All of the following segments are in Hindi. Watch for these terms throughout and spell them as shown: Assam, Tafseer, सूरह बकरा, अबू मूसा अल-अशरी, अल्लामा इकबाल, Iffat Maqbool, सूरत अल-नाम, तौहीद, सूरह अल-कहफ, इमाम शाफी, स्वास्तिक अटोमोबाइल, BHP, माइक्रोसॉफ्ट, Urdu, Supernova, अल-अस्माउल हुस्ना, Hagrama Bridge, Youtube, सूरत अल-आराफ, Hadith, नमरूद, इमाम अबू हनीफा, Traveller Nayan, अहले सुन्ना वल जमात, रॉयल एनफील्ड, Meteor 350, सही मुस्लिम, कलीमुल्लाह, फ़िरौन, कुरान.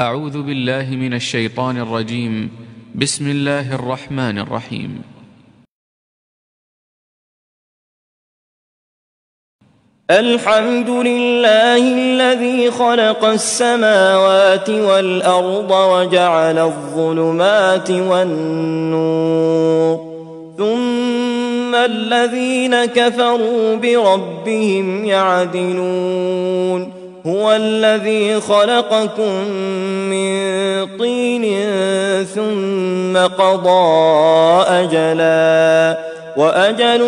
अऊज़ु बिल्लाहि मिनश शैतानिर रजीम बिस्मिल्लाहिर रहमानिर रहीम। الحمد لله الذي خلق السماوات والأرض وجعل الظلمات والنور ثم الذين كفروا بربهم يعدلون هو الذي خلقكم من طين ثم قضى أجلا وأجل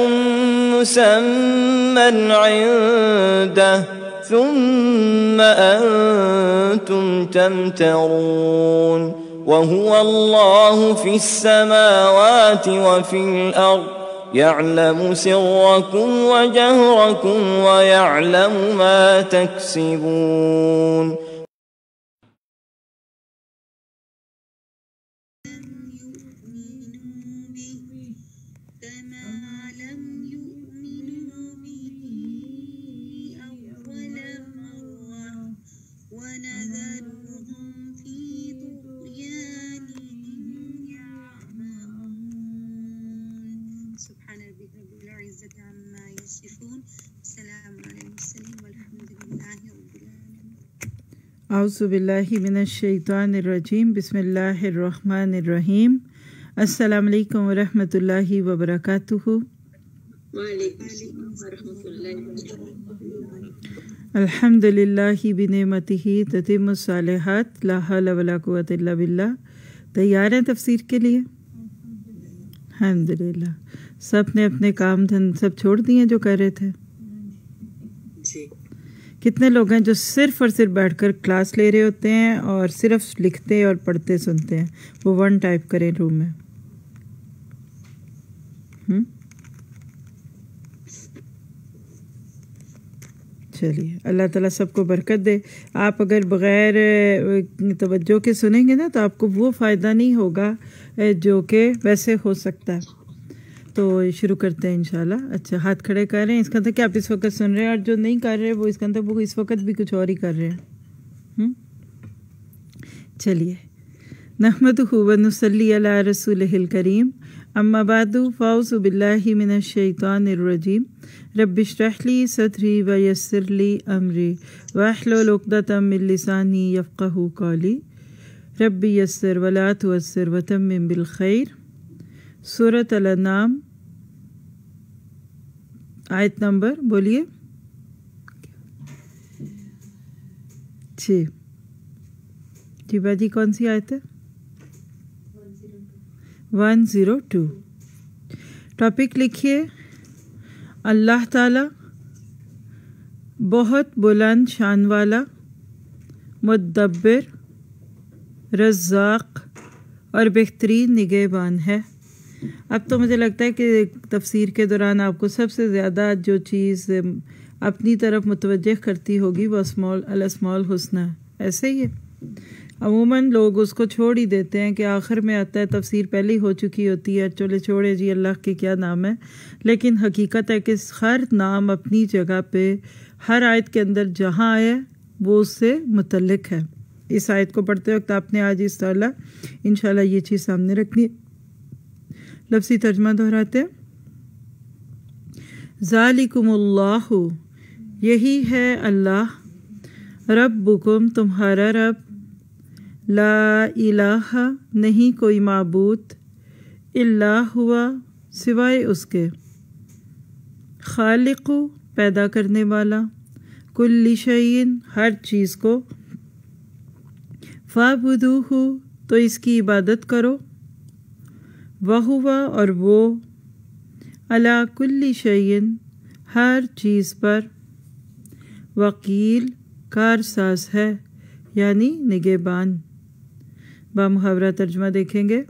مسمى عنده ثم أنتم تمترون وهو الله في السماوات وفي الأرض يعلم سركم وجهركم ويعلم ما تكسبون औज़ु बिल्लाहि मिनश शैतानिर रजीम बिस्मिल्लाहिर रहमानिर रहीम। अस्सलाम वालेकुम व रहमतुल्लाहि व बरकातुहू। अल्हम्दुलिल्लाहि बिनेमतिही ततिम्मुस सालिहात ला हौला व ला कुव्वत इल्ला बिल्लाह। तैयार हैं तफसीर के लिए? अल्हम्दुलिल्लाह। सब ने अपने काम धंधे सब छोड़ दिए जो कर रहे थे? कितने लोग हैं जो सिर्फ और सिर्फ बैठकर क्लास ले रहे होते हैं और सिर्फ लिखते और पढ़ते सुनते हैं? वो वन टाइप करें रूम में। चलिए, अल्लाह ताला सबको बरकत दे। आप अगर बग़ैर तवज्जो के सुनेंगे ना तो आपको वो फ़ायदा नहीं होगा जो कि वैसे हो सकता है। तो शुरू करते हैं इंशाल्लाह। अच्छा, हाथ खड़े कर रहे हैं, इसका था कि आप इस वक्त सुन रहे हैं और जो नहीं कर रहे वो इसका था वो इस वक्त भी कुछ और ही कर रहे हैं। चलिए, नहमदुहु व नुसल्ली अला रसूलिहिल करीम। अम्मा बादु फौज़ु बिल्लाहि मिनश शैतानिर रजीम। रब्बिश्रह ली सदरी व यस्सिर ली अमरी वहलुल उक़दतम मिन लिसानी यफ़क़हू क़ौली। रब्बी यस्सिर व ला तुअस्सिर व तम्मिम बिल खैर। सूरत अल-नाम आयत नंबर बोलिए जी। जी बाजी, कौन सी आयत है? 102। टॉपिक लिखिए, अल्लाह ताला बहुत बुलंद शान वाला, मुदब्बिर, रज़्ज़ाक़ और बेहतरीन निगहबान है। अब तो मुझे लगता है कि तफसीर के दौरान आपको सबसे ज़्यादा जो चीज़ अपनी तरफ मुतवज्जह करती होगी वह अल-अस्माउल हुस्ना। ऐसे ही है, अमूमन लोग उसको छोड़ ही देते हैं कि आखिर में आता है, तफसीर पहले ही हो चुकी होती है, चलो छोड़े जी अल्लाह के क्या नाम है। लेकिन हकीकत है कि हर नाम अपनी जगह पे, हर आयत के अंदर जहाँ आया वो उससे मुतल्लिक़ है। इस आयत को पढ़ते वक्त आपने आज इस तरह इंशाल्लाह ये चीज़ सामने रखनी है। लफ्ज़ी तर्जमा दोहराते हैं, ज़ालिकुमुल्लाहु, यही है अल्लाह, रब्बुकुम, तुम्हारा रब, ला इलाहा, नहीं कोई माबूद, इल्ला हुआ, सिवाय उसके, खालिकु, पैदा करने वाला, कुल्ली शयइन, हर चीज़ को, फ़ाबुदूहु, तो इसकी इबादत करो, वहुवा, और वो, अला कुल्ली शयइन, हर चीज़ पर, वकील, कारसाज है यानी निगेबान। बामुहावरा तर्जमा देखेंगे,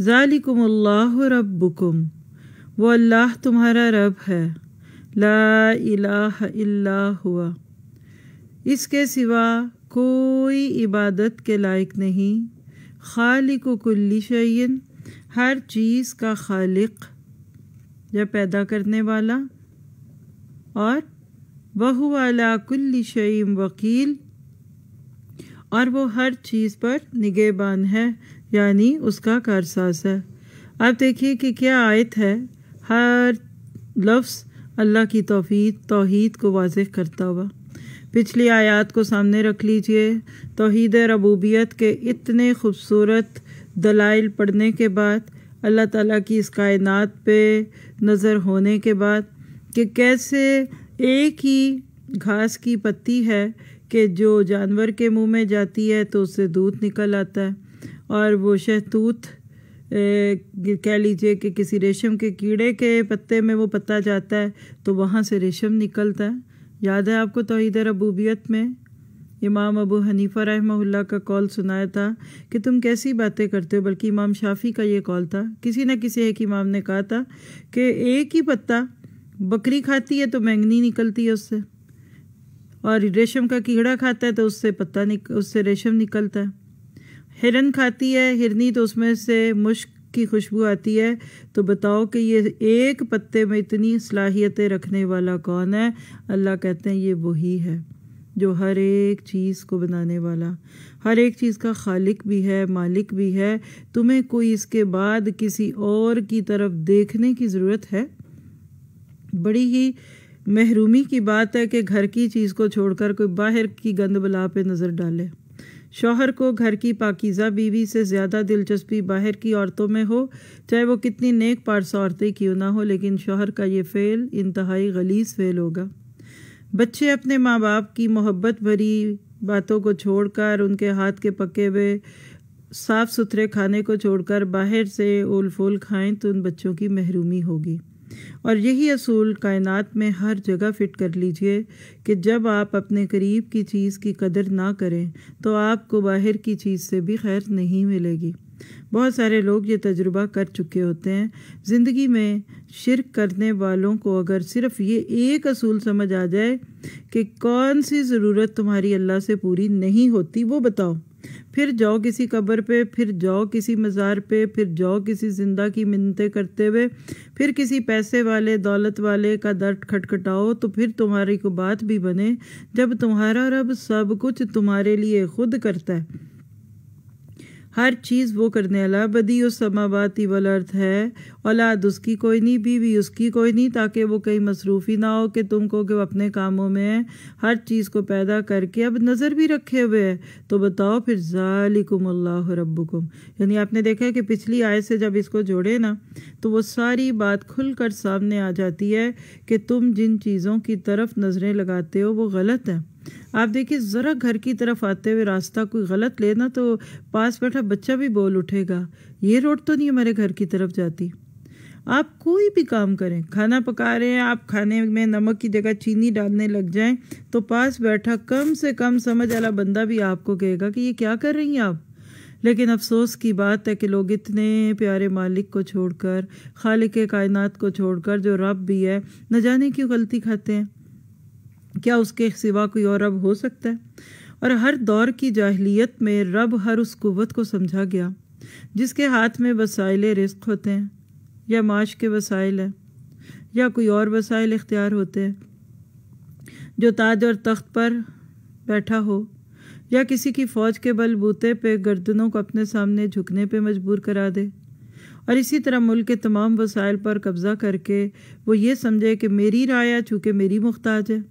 ज़ालिकुमुल्लाहु रब्बुकुम, वो अल्लाह तुम्हारा रब है, ला इलाहा इल्ला हुआ, इसके सिवा कोई इबादत के लायक नहीं, खालिकु कुल्ली शयइन, हर चीज़ का खालिक या पैदा करने वाला, और वहुवा अला कुल्ली शयइन वकील, और वो हर चीज़ पर निगहबान है, यानी उसका कारसाज़ है। आप देखिए कि क्या आयत है, हर लफ्ज़ अल्लाह की तौहीद को वाज़ेह करता हुआ। पिछली आयत को सामने रख लीजिए। तौहीद रबूबियत के इतने ख़ूबसूरत दलाइल पढ़ने के बाद, अल्लाह ताला की इस कायनात पे नज़र होने के बाद, कि कैसे एक ही घास की पत्ती है कि जो जानवर के मुंह में जाती है तो उससे दूध निकल आता है, और वो शहतूत कह लीजिए कि किसी रेशम के कीड़े के पत्ते में वो पत्ता जाता है तो वहाँ से रेशम निकलता है। याद है आपको तौहीद रबूबियत में इमाम अबू हनीफा रहमहुल्लाह का कौल सुनाया था कि तुम कैसी बातें करते हो, बल्कि इमाम शाफी का ये कौल था। किसी न किसी एक इमाम ने कहा था कि एक ही पत्ता बकरी खाती है तो मैंगनी निकलती है उससे, और रेशम का कीड़ा खाता है तो उससे रेशम निकलता है। हिरन खाती है हिरनी तो उसमें से मुश्क की खुशबू आती है। तो बताओ कि ये एक पत्ते में इतनी सलाहियतें रखने वाला कौन है? अल्लाह कहते हैं ये वही है जो हर एक चीज़ को बनाने वाला, हर एक चीज़ का खालिक भी है, मालिक भी है। तुम्हें कोई इसके बाद किसी और की तरफ देखने की ज़रूरत है? बड़ी ही महरूमी की बात है कि घर की चीज़ को छोड़कर कोई बाहर की गंद बला पे नज़र डाले। शौहर को घर की पाकीज़ा बीवी से ज़्यादा दिलचस्पी बाहर की औरतों में हो, चाहे वो कितनी नेक पारस औरतें क्यों ना हो, लेकिन शौहर का ये फ़ेल इंतहाई गलीज़ फ़ेल होगा। बच्चे अपने माँ बाप की मोहब्बत भरी बातों को छोड़कर, उनके हाथ के पके हुए साफ़ सुथरे खाने को छोड़कर बाहर से ओल फोल खाएँ तो उन बच्चों की महरूमी होगी। और यही असूल कायनात में हर जगह फिट कर लीजिए कि जब आप अपने करीब की चीज़ की कदर ना करें तो आपको बाहर की चीज़ से भी खैर नहीं मिलेगी। बहुत सारे लोग ये तजुर्बा कर चुके होते हैं। ज़िंदगी में शिर्क करने वालों को अगर सिर्फ ये एक असूल समझ आ जाए कि कौन सी ज़रूरत तुम्हारी अल्लाह से पूरी नहीं होती वो बताओ, फिर जाओ किसी कब्र पे, फिर जाओ किसी मज़ार पे, फिर जाओ किसी ज़िंदा की मिन्नतें करते हुए, फिर किसी पैसे वाले दौलत वाले का दर खटखटाओ तो फिर तुम्हारी को बात भी बने, जब तुम्हारा रब सब कुछ तुम्हारे लिए खुद करता है। हर चीज़ वो करने वाला बदी समावाती वल अर्थ है। औलाद उसकी कोई नहीं, बीवी उसकी कोई नहीं, ताकि वो कहीं मसरूफ़ ही ना हो कि तुम को कि वो अपने कामों में है। हर चीज़ को पैदा करके अब नज़र भी रखे हुए है। तो बताओ फिर ज़ालिकुमुल्लाहु रब्बुकुम, यानी आपने देखा है कि पिछली आयत से जब इसको जोड़े ना तो वो सारी बात खुलकर सामने आ जाती है कि तुम जिन चीज़ों की तरफ नज़रें लगाते हो वो गलत है। आप देखिए ज़रा घर की तरफ आते हुए रास्ता कोई गलत लेना तो पास बैठा बच्चा भी बोल उठेगा, ये रोड तो नहीं हमारे घर की तरफ जाती। आप कोई भी काम करें, खाना पका रहे हैं, आप खाने में नमक की जगह चीनी डालने लग जाएं तो पास बैठा कम से कम समझ वाला बंदा भी आपको कहेगा कि ये क्या कर रही हैं आप। लेकिन अफसोस की बात है कि लोग इतने प्यारे मालिक को छोड़कर, खालिक कायनात को छोड़कर, जो रब भी है, न जाने क्यों गलती खाते हैं। क्या उसके सिवा कोई और रब हो सकता है? और हर दौर की जाहिलियत में रब हर उस कुव्वत को समझा गया जिसके हाथ में वसाइल रिस्क होते हैं, या माश के वसाइल हैं, या कोई और वसाइल इख्तियार होते हैं, जो ताज और तख्त पर बैठा हो, या किसी की फ़ौज के बलबूते पे गर्दनों को अपने सामने झुकने पे मजबूर करा दे। और इसी तरह मुल्क के तमाम वसाइल पर कब्ज़ा करके वो ये समझे कि मेरी राया चूँकि मेरी मुख्ताज है,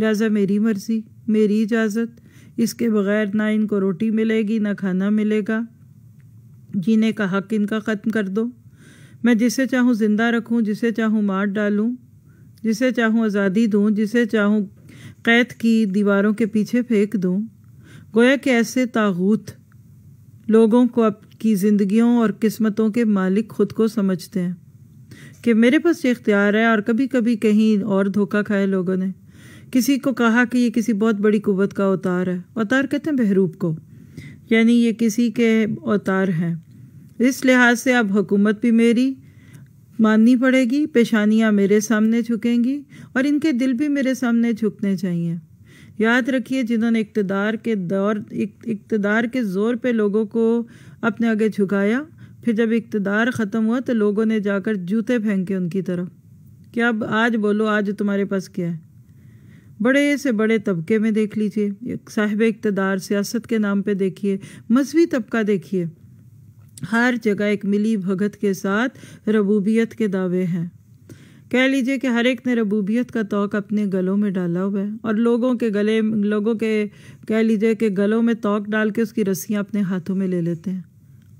लिहाजा मेरी मर्ज़ी, मेरी इजाज़त, इसके बग़ैर ना इनको रोटी मिलेगी ना खाना मिलेगा। जीने का हक़ इनका ख़त्म कर दो, मैं जिसे चाहूँ ज़िंदा रखूँ, जिसे चाहूँ मार डालूँ, जिसे चाहूँ आज़ादी दूँ, जिसे चाहूँ क़ैद की दीवारों के पीछे फेंक दूँ। गोया कि ऐसे ताग़ूत लोगों को अपनी ज़िंदगियों और किस्मतों के मालिक ख़ुद को समझते हैं कि मेरे पास ये इख्तियार है। और कभी कभी कहीं और धोखा खाए लोगों ने, किसी को कहा कि ये किसी बहुत बड़ी कुव्वत का अवतार है। अवतार कहते हैं बहरूप को, यानी ये किसी के अवतार हैं। इस लिहाज से अब हुकूमत भी मेरी माननी पड़ेगी, पेशानियाँ मेरे सामने झुकेंगी और इनके दिल भी मेरे सामने झुकने चाहिए। याद रखिए जिन्होंने इक़्तिदार के ज़ोर पे लोगों को अपने आगे झुकाया, फिर जब इक़्तिदार ख़त्म हुआ तो लोगों ने जाकर जूते फेंके उनकी तरफ कि अब आज बोलो आज तुम्हारे पास क्या है। बड़े से बड़े तबके में देख लीजिए, साहिब इक़्तिदार सियासत के नाम पे देखिए, मज़हबी तबका देखिए, हर जगह एक मिली भगत के साथ रबूबियत के दावे हैं। कह लीजिए कि हर एक ने रबूबियत का तौक अपने गलों में डाला हुआ है और लोगों के गलों में तौक डाल के उसकी रस्सियाँ अपने हाथों में ले लेते हैं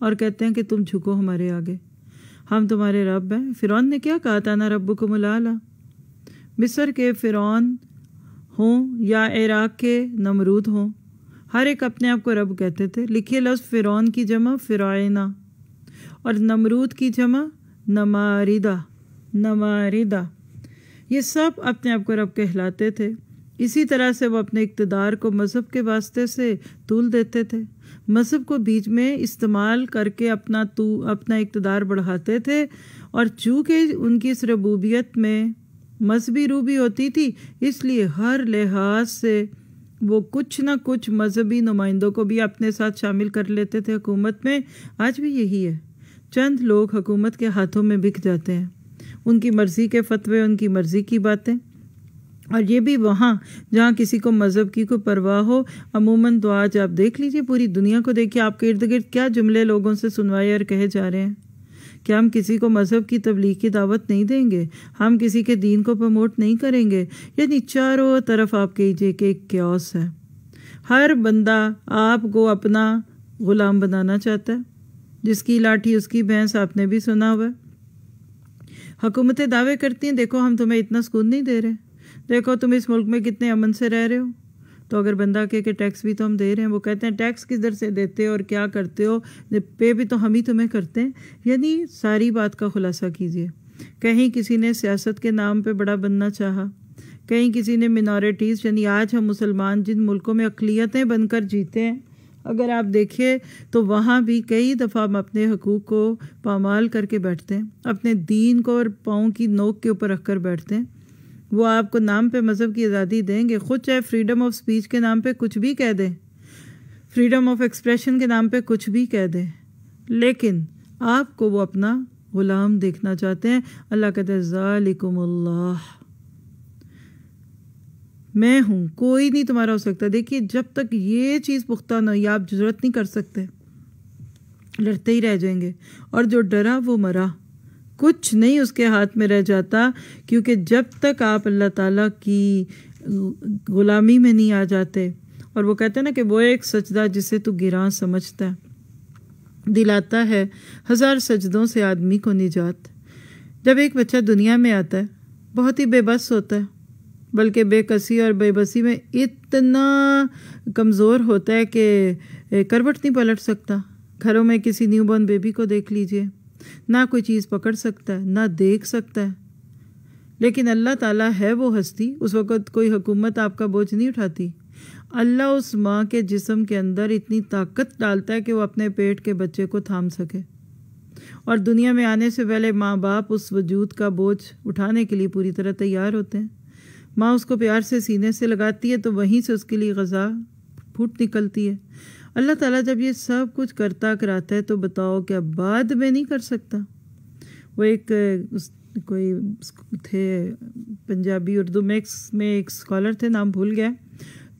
और कहते हैं कि तुम झुको हमारे आगे, हम तुम्हारे रब हैं। फ़िरौन ने क्या कहा था, ना रब्बुकुमुल आला। मिस्र के फ़िरौन हों या इराक़ के नमरूद हों, हर एक अपने आप को रब कहते थे। लिखिए लफ्ज़ फ़िरौन की जमा फ़िरौना और नमरूद की जमा नमारिदा, नमारिदा, ये सब अपने आप को रब कहलाते थे। इसी तरह से वो अपने इक़्तिदार को मज़हब के वास्ते से तूल देते थे, मज़हब को बीच में इस्तेमाल करके अपना इक़्तिदार बढ़ाते थे। और चूँकि उनकी इस रबूबियत में मजहबी रूबी होती थी, इसलिए हर लिहाज से वो कुछ ना कुछ मजहबी नुमाइंदों को भी अपने साथ शामिल कर लेते थे हुकूमत में। आज भी यही है, चंद लोग हुकूमत के हाथों में बिक जाते हैं, उनकी मर्ज़ी के फतवे, उनकी मर्ज़ी की बातें। और ये भी वहाँ जहाँ किसी को मज़हब की कोई परवाह हो। अमूमन तो आज आप देख लीजिए, पूरी दुनिया को देखिए, आपके इर्द गिर्द क्या जुमले लोगों से सुनवाए और कहे जा रहे हैं। क्या हम किसी को मज़हब की तबलीग की दावत नहीं देंगे, हम किसी के दीन को प्रमोट नहीं करेंगे। यानी चारों तरफ आप कीजिए कि एक क्योस है, हर बंदा आपको अपना ग़ुलाम बनाना चाहता है, जिसकी लाठी उसकी भैंस, आपने भी सुना हुआ। हुकूमतें दावे करती हैं, देखो हम तुम्हें इतना सुकून नहीं दे रहे, देखो तुम इस मुल्क में कितने अमन से रह रहे हो। तो अगर बंदा कहे कि टैक्स भी तो हम दे रहे हैं, वो कहते हैं टैक्स किधर से देते हो और क्या करते हो, पे भी तो हम ही तुम्हें करते हैं। यानी सारी बात का खुलासा कीजिए। कहीं किसी ने सियासत के नाम पे बड़ा बनना चाहा, कहीं किसी ने मिनॉरिटीज़, यानी आज हम मुसलमान जिन मुल्कों में अक़लियतें बनकर जीते हैं, अगर आप देखिए तो वहाँ भी कई दफ़ा हम अपने हकूक़ को पामाल करके बैठते हैं, अपने दीन को और पाँव की नोक के ऊपर रख कर बैठते हैं। वो आपको नाम पे मज़हब की आज़ादी देंगे, खुद चाहे फ्रीडम ऑफ स्पीच के नाम पे कुछ भी कह दें, फ्रीडम ऑफ एक्सप्रेशन के नाम पे कुछ भी कह दें, लेकिन आपको वो अपना ग़ुलाम देखना चाहते हैं। अल्लाह कहते हैं ज़ालिकुमुल्लाह, मैं हूँ, कोई नहीं तुम्हारा हो सकता। देखिए जब तक ये चीज़ पुख्ता न हो, आप जुर्रत नहीं कर सकते, लड़ते ही रह जाएंगे। और जो डरा वो मरा, कुछ नहीं उसके हाथ में रह जाता, क्योंकि जब तक आप अल्लाह ताला की ग़ुलामी में नहीं आ जाते। और वो कहते हैं ना कि वो एक सजदा जिसे तू गिरां समझता है, दिलाता है हज़ार सजदों से आदमी को निजात। जब एक बच्चा दुनिया में आता है, बहुत ही बेबस होता है, बल्कि बेकसी और बेबसी में इतना कमज़ोर होता है कि करवट नहीं पलट सकता। घरों में किसी न्यू बॉर्न बेबी को देख लीजिए, ना कोई चीज़ पकड़ सकता है, ना देख सकता है। लेकिन अल्लाह ताला है वो हस्ती, उस वक़्त कोई हुकूमत आपका बोझ नहीं उठाती। अल्लाह उस माँ के जिस्म के अंदर इतनी ताकत डालता है कि वो अपने पेट के बच्चे को थाम सके। और दुनिया में आने से पहले माँ बाप उस वजूद का बोझ उठाने के लिए पूरी तरह तैयार होते हैं। माँ उसको प्यार से सीने से लगाती है, तो वहीं से उसके लिए ग़ज़ा फूट निकलती है। अल्लाह ताला जब ये सब कुछ करता कराता है, तो बताओ क्या बाद में नहीं कर सकता। वो कोई थे पंजाबी उर्दू मिक्स में एक स्कॉलर थे, नाम भूल गया,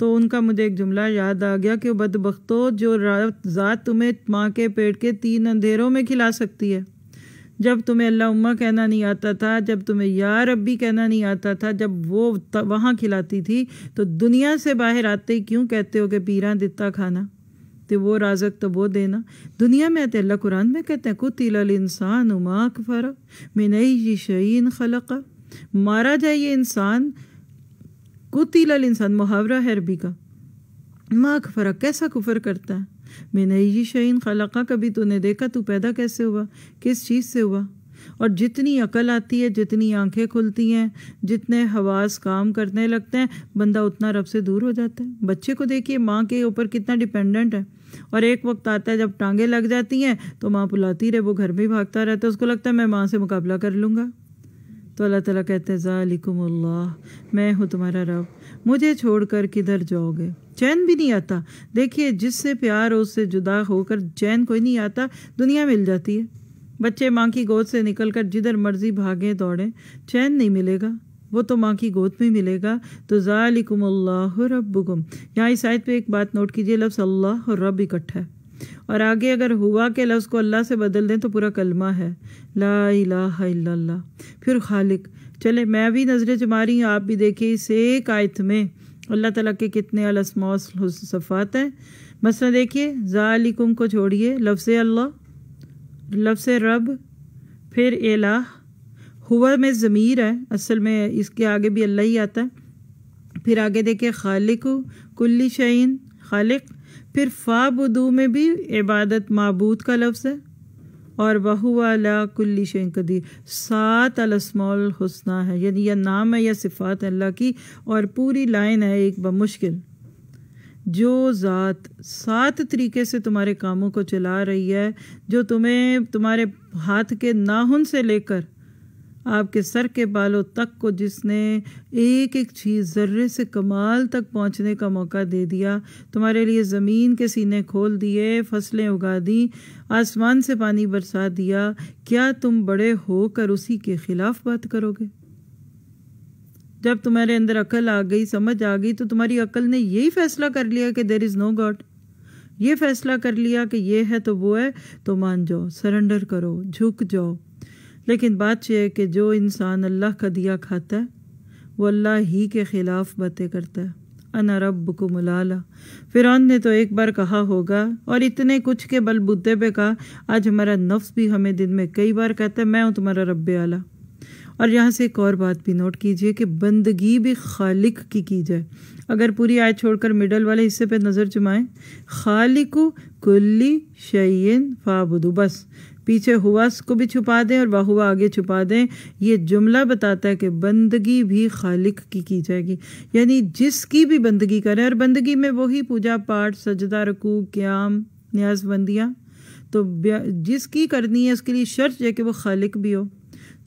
तो उनका मुझे एक जुमला याद आ गया कि बदबख्तो, जो ज़ात तुम्हें माँ के पेट के तीन अंधेरों में खिला सकती है, जब तुम्हें अल्लाह उम्मा कहना नहीं आता था, जब तुम्हें या रब्बी कहना नहीं आता था, जब वो वहाँ खिलाती थी, तो दुनिया से बाहर आते ही क्यों कहते हो कि पीरा दिता खाना, तो वो राज़क तो वो देना। दुनिया में आते, अल्लाह कुरान में कहते हैं कुतिलल इंसान उमा कफर मिन अय्यि शैइन खलक, मारा जाए ये इंसान। कुतिलल इंसान मुहावरा है अरबी का, मा कफर कैसा कुफर करता है, मिन अय्यि शैइन खलक, कभी तूने देखा तू पैदा कैसे हुआ, किस चीज़ से हुआ। और जितनी अकल आती है, जितनी आंखें खुलती हैं, जितने हवास काम करने लगते हैं, बंदा उतना रब से दूर हो जाता है। बच्चे को देखिए माँ के ऊपर कितना डिपेंडेंट है, और एक वक्त आता है जब टांगे लग जाती हैं तो माँ बुलाती रहे, वो घर में भागता रहता है, उसको लगता है मैं माँ से मुकाबला कर लूँगा। तो अल्लाह ताला कहते हैं ज़ालिकुमुल्लाह, मैं हूँ तुम्हारा रब, मुझे छोड़कर किधर जाओगे। चैन भी नहीं आता। देखिए जिससे प्यार हो उससे जुदा होकर चैन कोई नहीं आता। दुनिया मिल जाती है, बच्चे माँ की गोद से निकलकर जिधर मर्जी भागें दौड़ें, चैन नहीं मिलेगा। वो तो माँ की गोद में मिलेगा। तो ज़ालिकुमुल्लाहु रब्बुकुम, यहाँ इस आयत पे एक बात नोट कीजिए, लफ्ज़ अल्लाह और रब इकट्ठा है, और आगे अगर हुआ के लफ्ज़ को अल्लाह से बदल दें तो पूरा कलमा है ला इलाहा इल्लल्लाह। फिर खालिक, चले मैं भी नजरें जमा रही हूँ, आप भी देखिए इस एक आयत में अल्लाह ताला के कितने अलस्मास हुस्सफ़ात हैं। मसला देखिए, ज़ालिकुम को छोड़िए, लफ्ज़ अल्लाह, लफ्ज़ रब, फिर एलाह, हुआ में ज़मीर है, असल में इसके आगे भी अल्लाह ही आता है। फिर आगे देखिए खालिकु कुल्ली शयइन खालिक, फिर फाबुदू में भी इबादत माबूद का लफ्ज़ है, और वहुवा अला कुल्ली शयइन कदीर। सात अलस्माउल हुस्ना है, यानी यह नाम है या सिफ़ात अल्लाह की, और पूरी लाइन है एक बमुश्किल, जो ज़ात सात तरीके से तुम्हारे कामों को चला रही है, जो तुम्हें तुम्हारे हाथ के नाखून से लेकर आपके सर के बालों तक को, जिसने एक एक चीज़ ज़र्रे से कमाल तक पहुंचने का मौका दे दिया, तुम्हारे लिए ज़मीन के सीने खोल दिए, फसलें उगा दी, आसमान से पानी बरसा दिया, क्या तुम बड़े होकर उसी के ख़िलाफ़ बात करोगे? जब तुम्हारे अंदर अकल आ गई, समझ आ गई, तो तुम्हारी अकल ने यही फ़ैसला कर लिया कि देयर इज़ नो गॉड, ये फ़ैसला कर लिया कि ये है तो वो है, तो मान जाओ, सरेंडर करो, झुक जाओ। लेकिन बात यह है कि जो इंसान अल्लाह का दिया खाता है वो अल्लाह ही के ख़िलाफ़ बातें करता है। अना रब्बुकुमुल आला, फ़िरौन ने तो एक बार कहा होगा, और इतने कुछ के बलबूते पे कहा। आज हमारा नफ्स भी हमें दिन में कई बार कहता है मैं हूँ तुम्हारा रब्बे आला। और यहाँ से एक और बात भी नोट कीजिए कि बंदगी भी खालिक की जाए। अगर पूरी आयत छोड़कर मिडल वाले हिस्से पे नज़र जमाएं, खालिकु कुल्ली शयइन फाबुदु, बस पीछे हुआ को भी छुपा दें और बाहुआ आगे छुपा दें। ये जुमला बताता है कि बंदगी भी खालिक की जाएगी, यानी जिसकी भी बंदगी करें, और बंदगी में वही पूजा पाठ, सजदा, रुकू, क़याम, न्याज़बंदियाँ तो जिसकी करनी है उसके लिए शर्त है कि वो खालिक भी हो।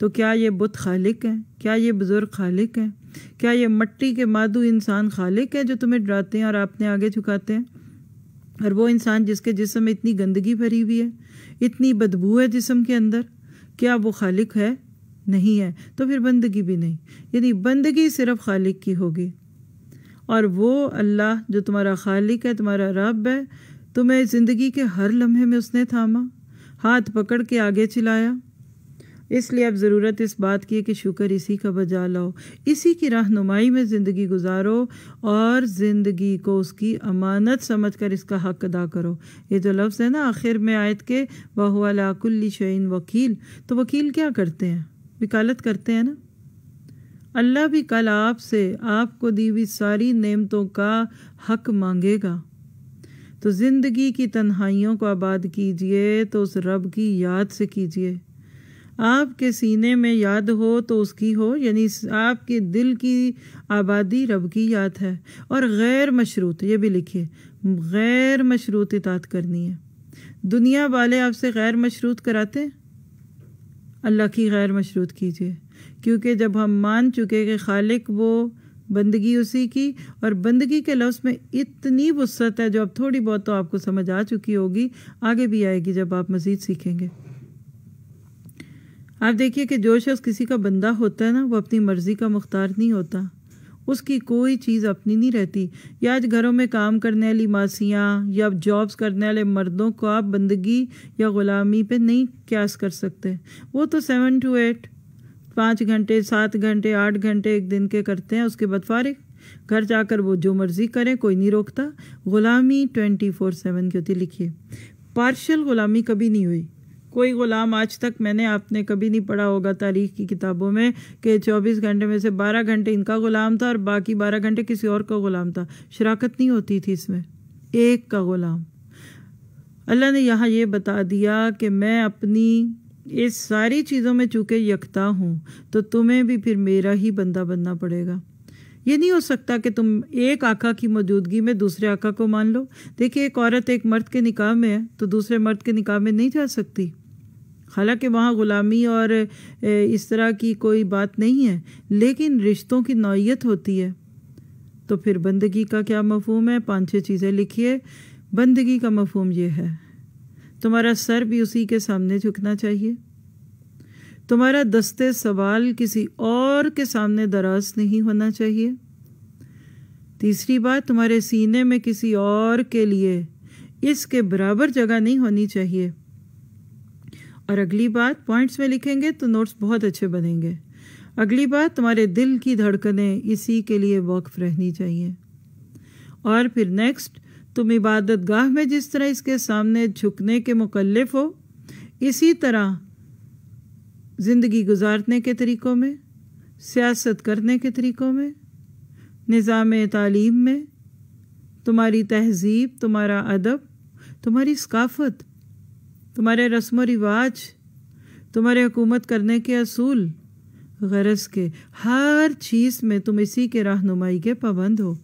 तो क्या ये बुत खालिक हैं? क्या ये बुज़ुर्ग खालिक हैं? क्या ये मट्टी के मादू इंसान खालिक हैं जो तुम्हें डराते हैं और आपने आगे झुकाते हैं? और वो इंसान जिसके जिस्म में इतनी गंदगी भरी हुई है, इतनी बदबू है जिस्म के अंदर, क्या वो खालिक है? नहीं है, तो फिर बंदगी भी नहीं। यानी बंदगी सिर्फ खालिक की होगी, और वो अल्लाह जो तुम्हारा खालिक है, तुम्हारा रब है, तुम्हें ज़िंदगी के हर लम्हे में उसने थामा, हाथ पकड़ के आगे चलाया। इसलिए अब ज़रूरत इस बात की है कि शुक्र इसी का बजा लाओ, इसी की रहनुमाई में ज़िंदगी गुजारो, और ज़िंदगी को उसकी अमानत समझकर इसका हक़ अदा करो। ये जो लफ्ज़ है ना आखिर में आयत के, वहुवा अला कुल्ली शयइन वकील, तो वकील क्या करते हैं? वकालत करते हैं ना। अल्लाह भी कल आपसे आपको दी हुई सारी नेमतों का हक़ मांगेगा। तो ज़िंदगी की तन्हाइयों को आबाद कीजिए तो उस रब की याद से कीजिए। आपके सीने में याद हो तो उसकी हो, यानी आपके दिल की आबादी रब की याद है। और गैर मशरूत, ये भी लिखिए, गैर मशरूत इताअत करनी है। दुनिया वाले आपसे गैर मशरूत कराते हैं, अल्लाह की गैर मशरूत कीजिए, क्योंकि जब हम मान चुके कि खालिक वो, बंदगी उसी की। और बंदगी के लफ्ज़ में इतनी वुसअत है जो अब थोड़ी बहुत तो आपको समझ आ चुकी होगी, आगे भी आएगी जब आप मज़ीद सीखेंगे। आप देखिए कि जो शख्स किसी का बंदा होता है ना, वो अपनी मर्ज़ी का मुख्तार नहीं होता, उसकी कोई चीज़ अपनी नहीं रहती। या आज घरों में काम करने वाली मासियाँ या जॉब्स करने वाले मर्दों को आप बंदगी या ग़ुलामी पे नहीं क्यास कर सकते। वो तो 7 to 8, 5 घंटे, 7 घंटे, 8 घंटे एक दिन के करते हैं, उसके बाद फारिग, घर जाकर वो जो मर्ज़ी करें, कोई नहीं रोकता। ग़ुलामी 24/7 की होती। लिखिए, पार्शल ग़ुलामी कभी नहीं हुई। कोई ग़ुलाम आज तक मैंने आपने कभी नहीं पढ़ा होगा तारीख़ की किताबों में कि 24 घंटे में से 12 घंटे इनका ग़ुलाम था और बाकी 12 घंटे किसी और का ग़ुलाम था। शराकत नहीं होती थी इसमें, एक का ग़ुलाम। अल्लाह ने यहाँ ये बता दिया कि मैं अपनी इस सारी चीज़ों में चूँकि यकता हूँ, तो तुम्हें भी फिर मेरा ही बंदा बनना पड़ेगा। ये नहीं हो सकता कि तुम एक आका की मौजूदगी में दूसरे आका को मान लो। देखिए, एक औरत एक मर्द के निकाह में है तो दूसरे मर्द के निकाह में नहीं जा सकती, हालांकि वहाँ ग़ुलामी और इस तरह की कोई बात नहीं है, लेकिन रिश्तों की नौयत होती है। तो फिर बंदगी का क्या मफ़हूम है? 5-6 चीज़ें लिखिए। बंदगी का मफ़हूम ये है, तुम्हारा सर भी उसी के सामने झुकना चाहिए, तुम्हारा दस्ते सवाल किसी और के सामने दराज नहीं होना चाहिए। तीसरी बात, तुम्हारे सीने में किसी और के लिए इसके बराबर जगह नहीं होनी चाहिए। और अगली बात, पॉइंट्स में लिखेंगे तो नोट्स बहुत अच्छे बनेंगे। अगली बात, तुम्हारे दिल की धड़कनें इसी के लिए वक्फ रहनी चाहिए। और फिर नेक्स्ट, तुम इबादत गाह में जिस तरह इसके सामने झुकने के मुकल्लिफ हो, इसी तरह ज़िंदगी गुजारने के तरीक़ों में, सियासत करने के तरीक़ों में, निज़ाम तालीम में, तुम्हारी तहज़ीब, तुम्हारा अदब, तुम्हारी सकाफ़त, तुम्हारे रस्म व रिवाज, तुम्हारे हुकूमत करने के असूल, गरज़ के हर चीज़ में तुम इसी के रहनुमाई के पाबंद हो।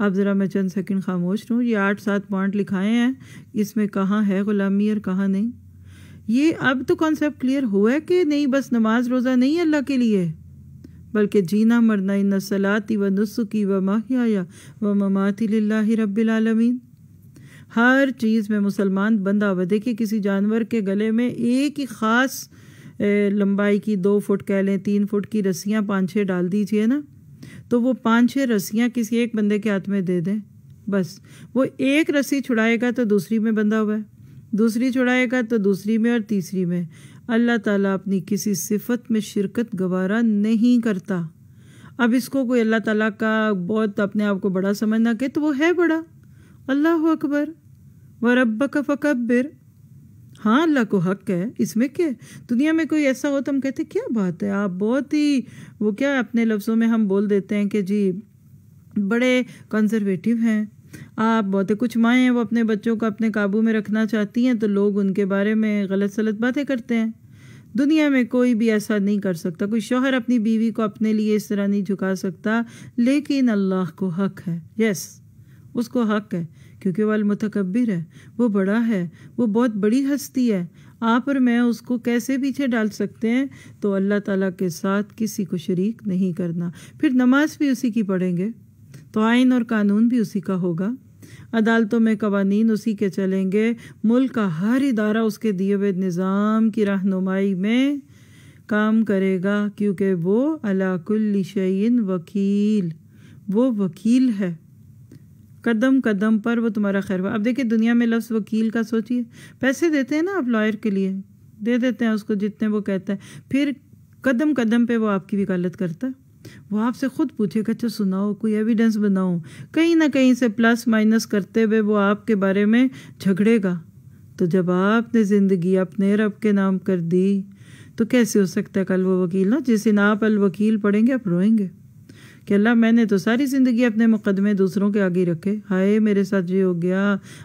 अब ज़रा मैं चंद सेकंड खामोश रहूँ। ये 8-7 पॉइंट लिखाए हैं, इसमें कहाँ है ग़ुलामी और कहाँ नहीं। ये अब तो कॉन्सेप्ट क्लियर हुआ है कि नहीं बस नमाज रोज़ा नहीं अल्लाह के लिए, बल्कि जीना मरना, इन्ना सलाती व नुसुकी व महयाया व ममाती लिल्लाहि रब्बिल आलमीन। हर चीज़ में मुसलमान बंदा हुआ। देखिए, किसी जानवर के गले में एक ही ख़ास लंबाई की 2 फुट कह लें 3 फुट की रस्सियाँ 5-6 डाल दीजिए ना, तो वो 5-6 रस्सियाँ किसी एक बंदे के हाथ में दे दें, बस वो एक रस्सी छुड़ाएगा तो दूसरी में बंधा हुआ है, दूसरी छुड़ाएगा तो दूसरी में, और तीसरी में। अल्लाह ताला अपनी किसी सिफत में शिरकत गवारा नहीं करता। अब इसको कोई अल्लाह ताला का बहुत अपने आप को बड़ा समझना कहे तो वो है बड़ा। अल्लाह अकबर व रब्बक फकब्बिर। हाँ, अल्लाह को हक है, इसमें क्या है? दुनिया में कोई ऐसा हो तो हम कहते क्या बात है, आप बहुत ही वो क्या अपने लफ्ज़ों में हम बोल देते हैं कि जी बड़े कंजर्वेटिव हैं आप, बहुत कुछ माएँ हैं वो अपने बच्चों को अपने काबू में रखना चाहती हैं तो लोग उनके बारे में गलत सलत बातें करते हैं। दुनिया में कोई भी ऐसा नहीं कर सकता, कोई शौहर अपनी बीवी को अपने लिए इस तरह नहीं झुका सकता। लेकिन अल्लाह को हक है, यस उसको हक है, क्योंकि वह अलमुतकब्बिर है, वो बड़ा है, वो बहुत बड़ी हस्ती है। आप और मैं उसको कैसे पीछे डाल सकते हैं? तो अल्लाह ताला के साथ किसी को शरीक नहीं करना। फिर नमाज भी उसी की पढ़ेंगे तो आइन और कानून भी उसी का होगा, अदालतों में कवानीन उसी के चलेंगे, मुल्क का हर इदारा उसके दिए हुए निज़ाम की रहनुमाई में काम करेगा, क्योंकि वो अला कुल्ली शैइन वकील, वो वकील है। कदम कदम पर वो तुम्हारा खैर। अब देखिए, दुनिया में लफ्ज़ वकील का सोचिए, पैसे देते हैं ना आप लॉयर के लिए, दे देते हैं उसको जितने वो कहता है, फिर कदम कदम पे वो आपकी वकालत करता है। वो आपसे ख़ुद पूछेगा, अच्छा सुनाओ, कोई एविडेंस बनाओ, कहीं ना कहीं से प्लस माइनस करते हुए वो आपके बारे में झगड़ेगा। तो जब आपने ज़िंदगी अपने रब के नाम कर दी तो कैसे हो सकता है कल वो वकील ना। जिस दिन आप अल वकील पढ़ेंगे आप रोएंगे कि अल्लाह मैंने तो सारी ज़िंदगी अपने मुकदमे दूसरों के आगे रखे, हाय मेरे साथ ये हो गया,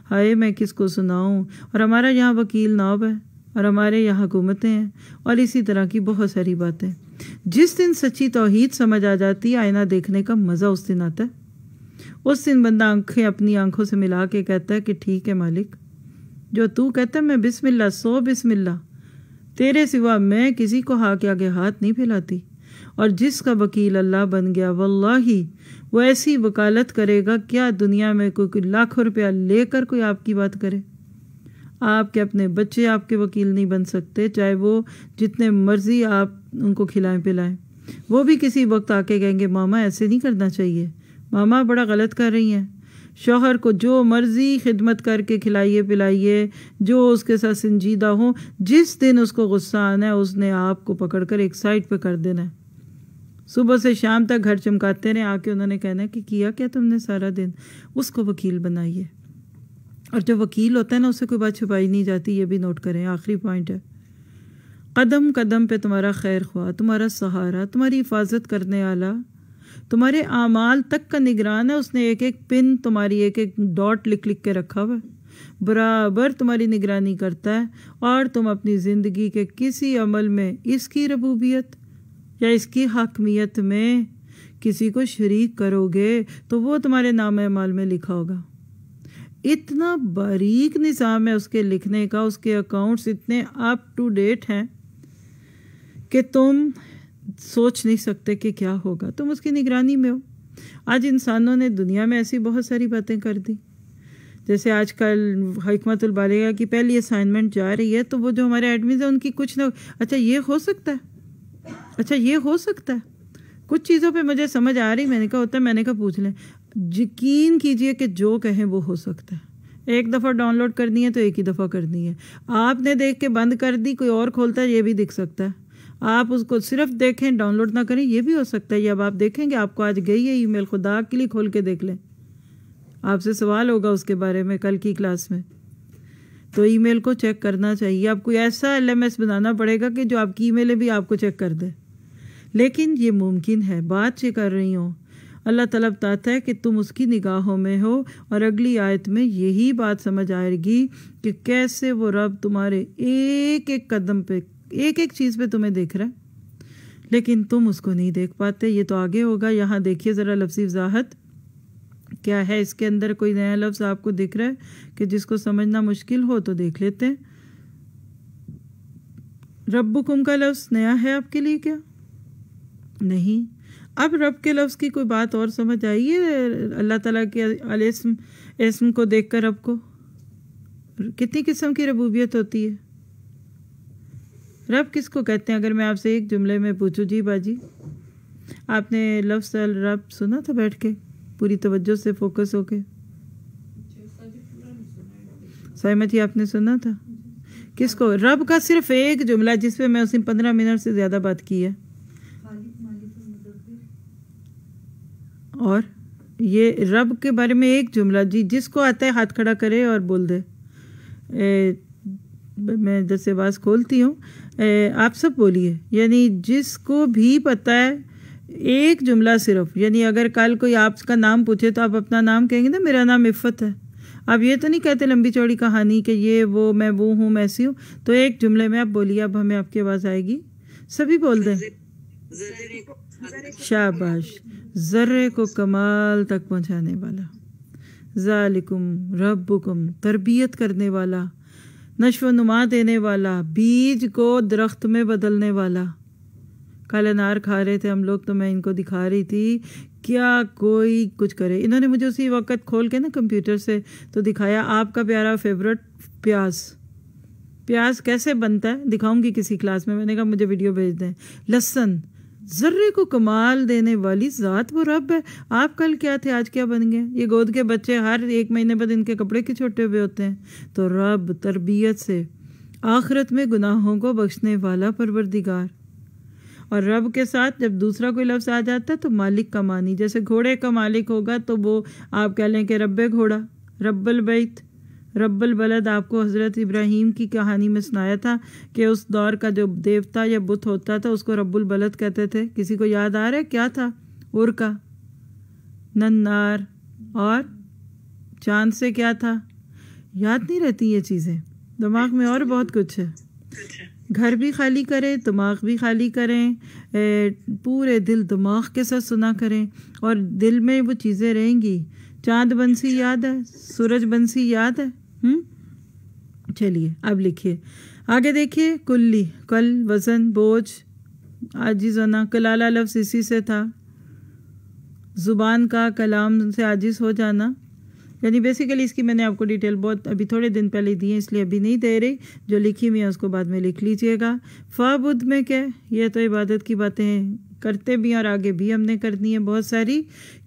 हाय मैं किसको सुनाऊं। और हमारा यहाँ वकील नाब है और हमारे यहाँ हुकूमतें हैं और इसी तरह की बहुत सारी बातें। जिस दिन सच्ची तौहीद समझ आ जाती है, आईना देखने का मज़ा उस दिन आता है। उस दिन बंदा आंखें अपनी आंखों से मिला के कहता है कि ठीक है मालिक, जो तू कहता है मैं बिस्मिल्लाह सो बिस्मिल्लाह, तेरे सिवा मैं किसी को हाथ के आगे हाथ नहीं फैलाती। और जिसका वकील अल्लाह बन गया, वल्लाही वो ऐसी वकालत करेगा, क्या दुनिया में कोई लाखों रुपया लेकर कोई आपकी बात करे। आपके अपने बच्चे आपके वकील नहीं बन सकते, चाहे वो जितने मर्जी आप उनको खिलाएं पिलाएं। वो भी किसी वक्त आके कहेंगे मामा ऐसे नहीं करना चाहिए, मामा बड़ा गलत कर रही हैं। शौहर को जो मर्जी खिदमत करके खिलाइए पिलाइए, जो उसके साथ संजीदा हो, जिस दिन उसको गुस्सा आना है उसने आपको पकड़कर एक साइड पर कर देना है। सुबह से शाम तक घर चमकाते रहे, आके उन्होंने कहना है कि किया क्या तुमने सारा दिन। उसको वकील बनाइए। और जो वकील होता है ना उससे कोई बात छुपाई नहीं जाती, ये भी नोट करें, आखिरी पॉइंट है। कदम कदम पे तुम्हारा खैर ख्वाह, तुम्हारा सहारा, तुम्हारी हिफाजत करने वाला, तुम्हारे आमाल तक का निगरान है। उसने एक एक पिन तुम्हारी एक एक डॉट लिख लिख के रखा हुआ है, बराबर तुम्हारी निगरानी करता है। और तुम अपनी ज़िंदगी के किसी अमल में इसकी रबूबियत या इसकी हाकमियत में किसी को शरीक करोगे तो वो तुम्हारे नाम अमाल में लिखा होगा। इतना बारीक निज़ाम है उसके लिखने का, उसके अकाउंट्स इतने अप टू डेट हैं कि तुम सोच नहीं सकते कि क्या होगा, तुम उसकी निगरानी में हो। आज इंसानों ने दुनिया में ऐसी बहुत सारी बातें कर दी, जैसे आजकल हिकमतुल बालिगा की पहली असाइनमेंट जा रही है तो वो जो हमारे एडमिन हैं उनकी कुछ ना, अच्छा ये हो सकता है अच्छा ये हो सकता है। कुछ चीज़ों पे मुझे समझ आ रही, मैंने कहा होता है, मैंने कहा पूछ लें। यकीन कीजिए कि जो कहें वो हो सकता है। एक दफ़ा डाउनलोड करनी है तो एक ही दफ़ा करनी है। आपने देख के बंद कर दी, कोई और खोलता है, ये भी दिख सकता है। आप उसको सिर्फ देखें, डाउनलोड ना करें, ये भी हो सकता है। जब आप देखेंगे आपको आज गई है ईमेल, खुदा के लिए खोल के देख लें। आपसे सवाल होगा उसके बारे में कल की क्लास में। तो ईमेल को चेक करना चाहिए। आपको ऐसा LMS बनाना पड़ेगा कि जो आपकी ईमेलें भी आपको चेक कर दे। लेकिन ये मुमकिन है, बात ये कर रही हूँ, अल्लाह ताला बताता है कि तुम उसकी निगाहों में हो। और अगली आयत में यही बात समझ आएगी कि कैसे वो रब तुम्हारे एक एक कदम पे, एक एक चीज़ पे तुम्हें देख रहा है, लेकिन तुम उसको नहीं देख पाते। ये तो आगे होगा। यहाँ देखिए ज़रा लफ्ज़ी वजाहत क्या है इसके अंदर। कोई नया लफ्ज़ आपको दिख रहा है कि जिसको समझना मुश्किल हो तो देख लेते हैं। रब्बुकुम का लफ्ज़ नया है आपके लिए क्या? नहीं। अब रब के लफ्ज़ की कोई बात और समझ आई है? अल्लाह ताला के अल-इस्म, इस्म को देखकर रब को कितनी किस्म की रबूबियत होती है। रब किसको कहते हैं? अगर मैं आपसे एक जुमले में पूछूं, जी बाजी आपने लफ्ज़ रब सुना था बैठ के पूरी तवज्जो से फोकस होके? साइमा जी आपने सुना था? किसको? रब का सिर्फ एक जुमला जिस पे मैं उसने 15 मिनट से ज़्यादा बात की है। और ये रब के बारे में एक जुमला, जी जिसको आता है हाथ खड़ा करे और बोल दे। मैं इधर से आवाज़ खोलती हूँ, आप सब बोलिए। यानी जिसको भी पता है एक जुमला सिर्फ। यानी अगर कल कोई आपका नाम पूछे तो आप अपना नाम कहेंगे ना, मेरा नाम इफ़त है। आप ये तो नहीं कहते लंबी चौड़ी कहानी कि ये वो, मैं वो हूँ, मैं ऐसी हूँ। तो एक जुमले में आप बोलिए। अब हमें आपकी आवाज़ आएगी, सभी बोल दें। शाबाश। ज़र्रे को कमाल तक पहुँचाने वाला, ज़ालिकुम रब्बुकुम, तरबियत करने वाला, नश्व नुमा देने वाला, बीज को दरख्त में बदलने वाला। कल अनार खा रहे थे हम लोग तो मैं इनको दिखा रही थी क्या कोई कुछ करे। इन्होंने मुझे उसी वक्त खोल के ना कंप्यूटर से तो दिखाया, आपका प्यारा फेवरेट प्याज। प्याज कैसे बनता है दिखाऊंगी किसी क्लास में। मैंने कहा मुझे वीडियो भेज दें। लहसुन, ज़र्रे को कमाल देने वाली ज़ात वो रब है। आप कल क्या थे, आज क्या बन गए? ये गोद के बच्चे हर एक महीने बाद इनके कपड़े के छोटे हुए होते हैं। तो रब तरबियत से, आखिरत में गुनाहों को बख्शने वाला परवरदिगार। और रब के साथ जब दूसरा कोई लफ्ज़ आ जाता है तो मालिक का मानी, जैसे घोड़े का मालिक होगा तो वो आप कह लें कि रब्बे घोड़ा, रब्बल बैत, रब्बल बलद। आपको हज़रत इब्राहीम की कहानी में सुनाया था कि उस दौर का जो देवता या बुत होता था उसको रब्बुल बलद कहते थे। किसी को याद आ रहा है क्या था? उर का नन्नार और चांद से क्या था? याद नहीं रहती ये चीज़ें, दिमाग में और बहुत कुछ है। घर भी खाली करें, दिमाग भी खाली करें, पूरे दिल दिमाग के साथ सुना करें और दिल में वो चीज़ें रहेंगी। चाँद बंसी याद है, सूरज बंसी याद है। चलिए अब लिखिए, आगे देखिए। कुल्ली, कल वज़न बोझ, आजिज़ होना। कलाला लफ्ज़ इसी से था, ज़ुबान का कलाम से आजिज़ हो जाना। यानी बेसिकली इसकी मैंने आपको डिटेल बहुत अभी थोड़े दिन पहले दी है, इसलिए अभी नहीं दे रही। जो लिखी हुई है उसको बाद में लिख लीजिएगा। फ़ाबुद में क्या, ये तो इबादत की बातें करते भी हैं और आगे भी हमने करनी है बहुत सारी।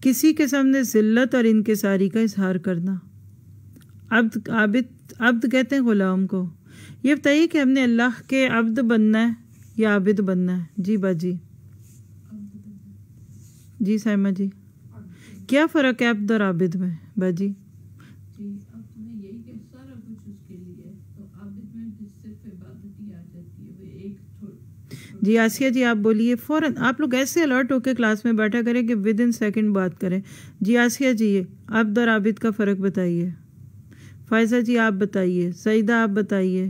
किसी के सामने ज़िल्लत और इनकिसारी का इजहार करना। अब्द, आबिद, अब्द कहते हैं ग़ुलाम को। ये बताइए कि हमने अल्लाह के अब्द बनना है या आबिद बनना है? जी बाजी, जी साइमा जी, क्या फ़र्क है अब्द और आबिद में? बाजी जी, आसिया जी आप बोलिए फ़ौरन। आप लोग ऐसे अलर्ट होकर क्लास में बैठा करें कि विद इन सेकेंड बात करें। जी आसिया जी, अब्द और आबिद का फ़र्क बताइए। फ़ायज़ा जी आप बताइए, सईदा आप बताइए,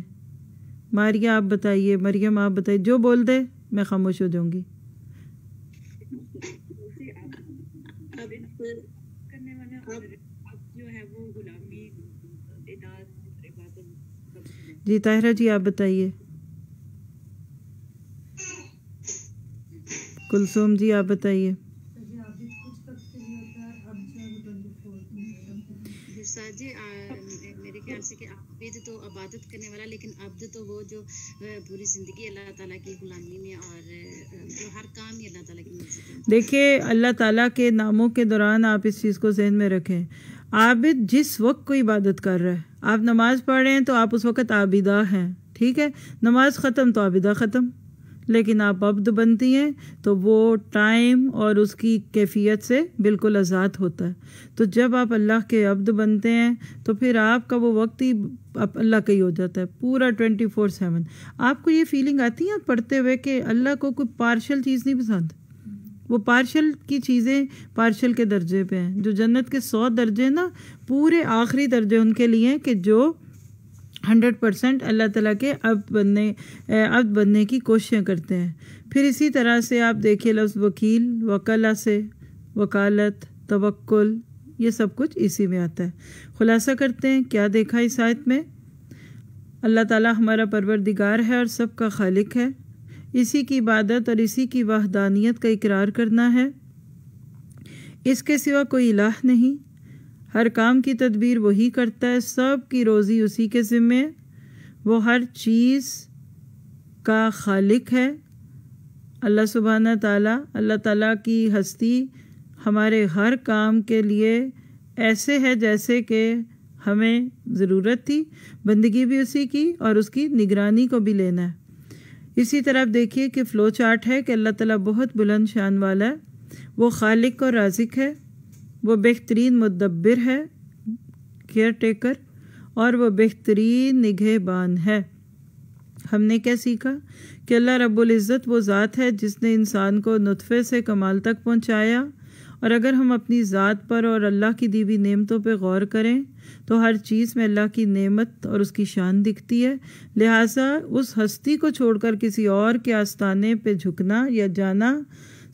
मारिया आप बताइए, मरियम आप बताइए। जो बोल दे मैं खामोश हो जाऊँगी। जी ताहिरा जी आप बताइए, कुलसुम जी आप बताइए। उस्ताद जी मेरे ख्याल से कि आबिद तो इबादत करने वाला, लेकिन अब्द तो वो जो पूरी जिंदगी अल्लाह ताला की गुलामी में और जो हर काम ही अल्लाह ताला की मर्जी में। देखिए अल्लाह ताला के नामों के दौरान आप इस चीज़ को जहन में रखें, आबिद जिस वक्त कोई इबादत कर रहा है, आप नमाज पढ़ रहे हैं तो आप उस वक्त आबिदा हैं, ठीक है, नमाज ख़त्म तो आबिदा ख़त्म, लेकिन आप अब्द बनती हैं तो वो टाइम और उसकी कैफियत से बिल्कुल आज़ाद होता है। तो जब आप अल्लाह के अब्द बनते हैं तो फिर आपका वो वक्त ही अल्लाह का ही हो जाता है, पूरा 24/7। आपको ये फीलिंग आती है पढ़ते हुए कि अल्लाह को कोई पार्शल चीज़ नहीं पसंद, वो पार्शल की चीज़ें पार्शल के दर्जे पे हैं, जो जन्नत के 100 दर्जे ना पूरे आखिरी दर्जे उनके लिए हैं कि जो 100% अल्लाह ताला के अब्द बनने की कोशिशें करते हैं। फिर इसी तरह से आप देखिए लफ्ज़ वकील, वकला से वकालत, तवक्कुल, ये सब कुछ इसी में आता है। खुलासा करते हैं क्या देखा इस आयत में, अल्लाह ताला हमारा परवरदिगार है और सबका खालिक है, इसी की इबादत और इसी की वहदानियत का इकरार करना है, इसके सिवा कोई इलाह नहीं, हर काम की तदबीर वही करता है, सब की रोज़ी उसी के ज़िम्मे, वो हर चीज़ का खालिक है। अल्लाह सुब्हाना ताला, अल्लाह ताला की हस्ती हमारे हर काम के लिए ऐसे है जैसे कि हमें ज़रूरत थी, बंदगी भी उसी की और उसकी निगरानी को भी लेना है। इसी तरफ देखिए कि फ़्लो चार्ट है कि अल्लाह ताला बहुत बुलंद शान वाला है, वो खालिक और राज़िक है, वो बेहतरीन मुदब्बिर है, केयर टेकर, और वो बेहतरीन निगहबान है। हमने क्या सीखा कि अल्लाह रब्बुल इज़्ज़त वो ज़ात है जिसने इंसान को नुतफ़े से कमाल तक पहुँचाया, और अगर हम अपनी ज़ात पर और अल्लाह की दी हुई नेमतों पर गौर करें तो हर चीज़ में अल्लाह की नेमत और उसकी शान दिखती है। लिहाजा उस हस्ती को छोड़कर किसी और के आस्ताने पर झुकना या जाना,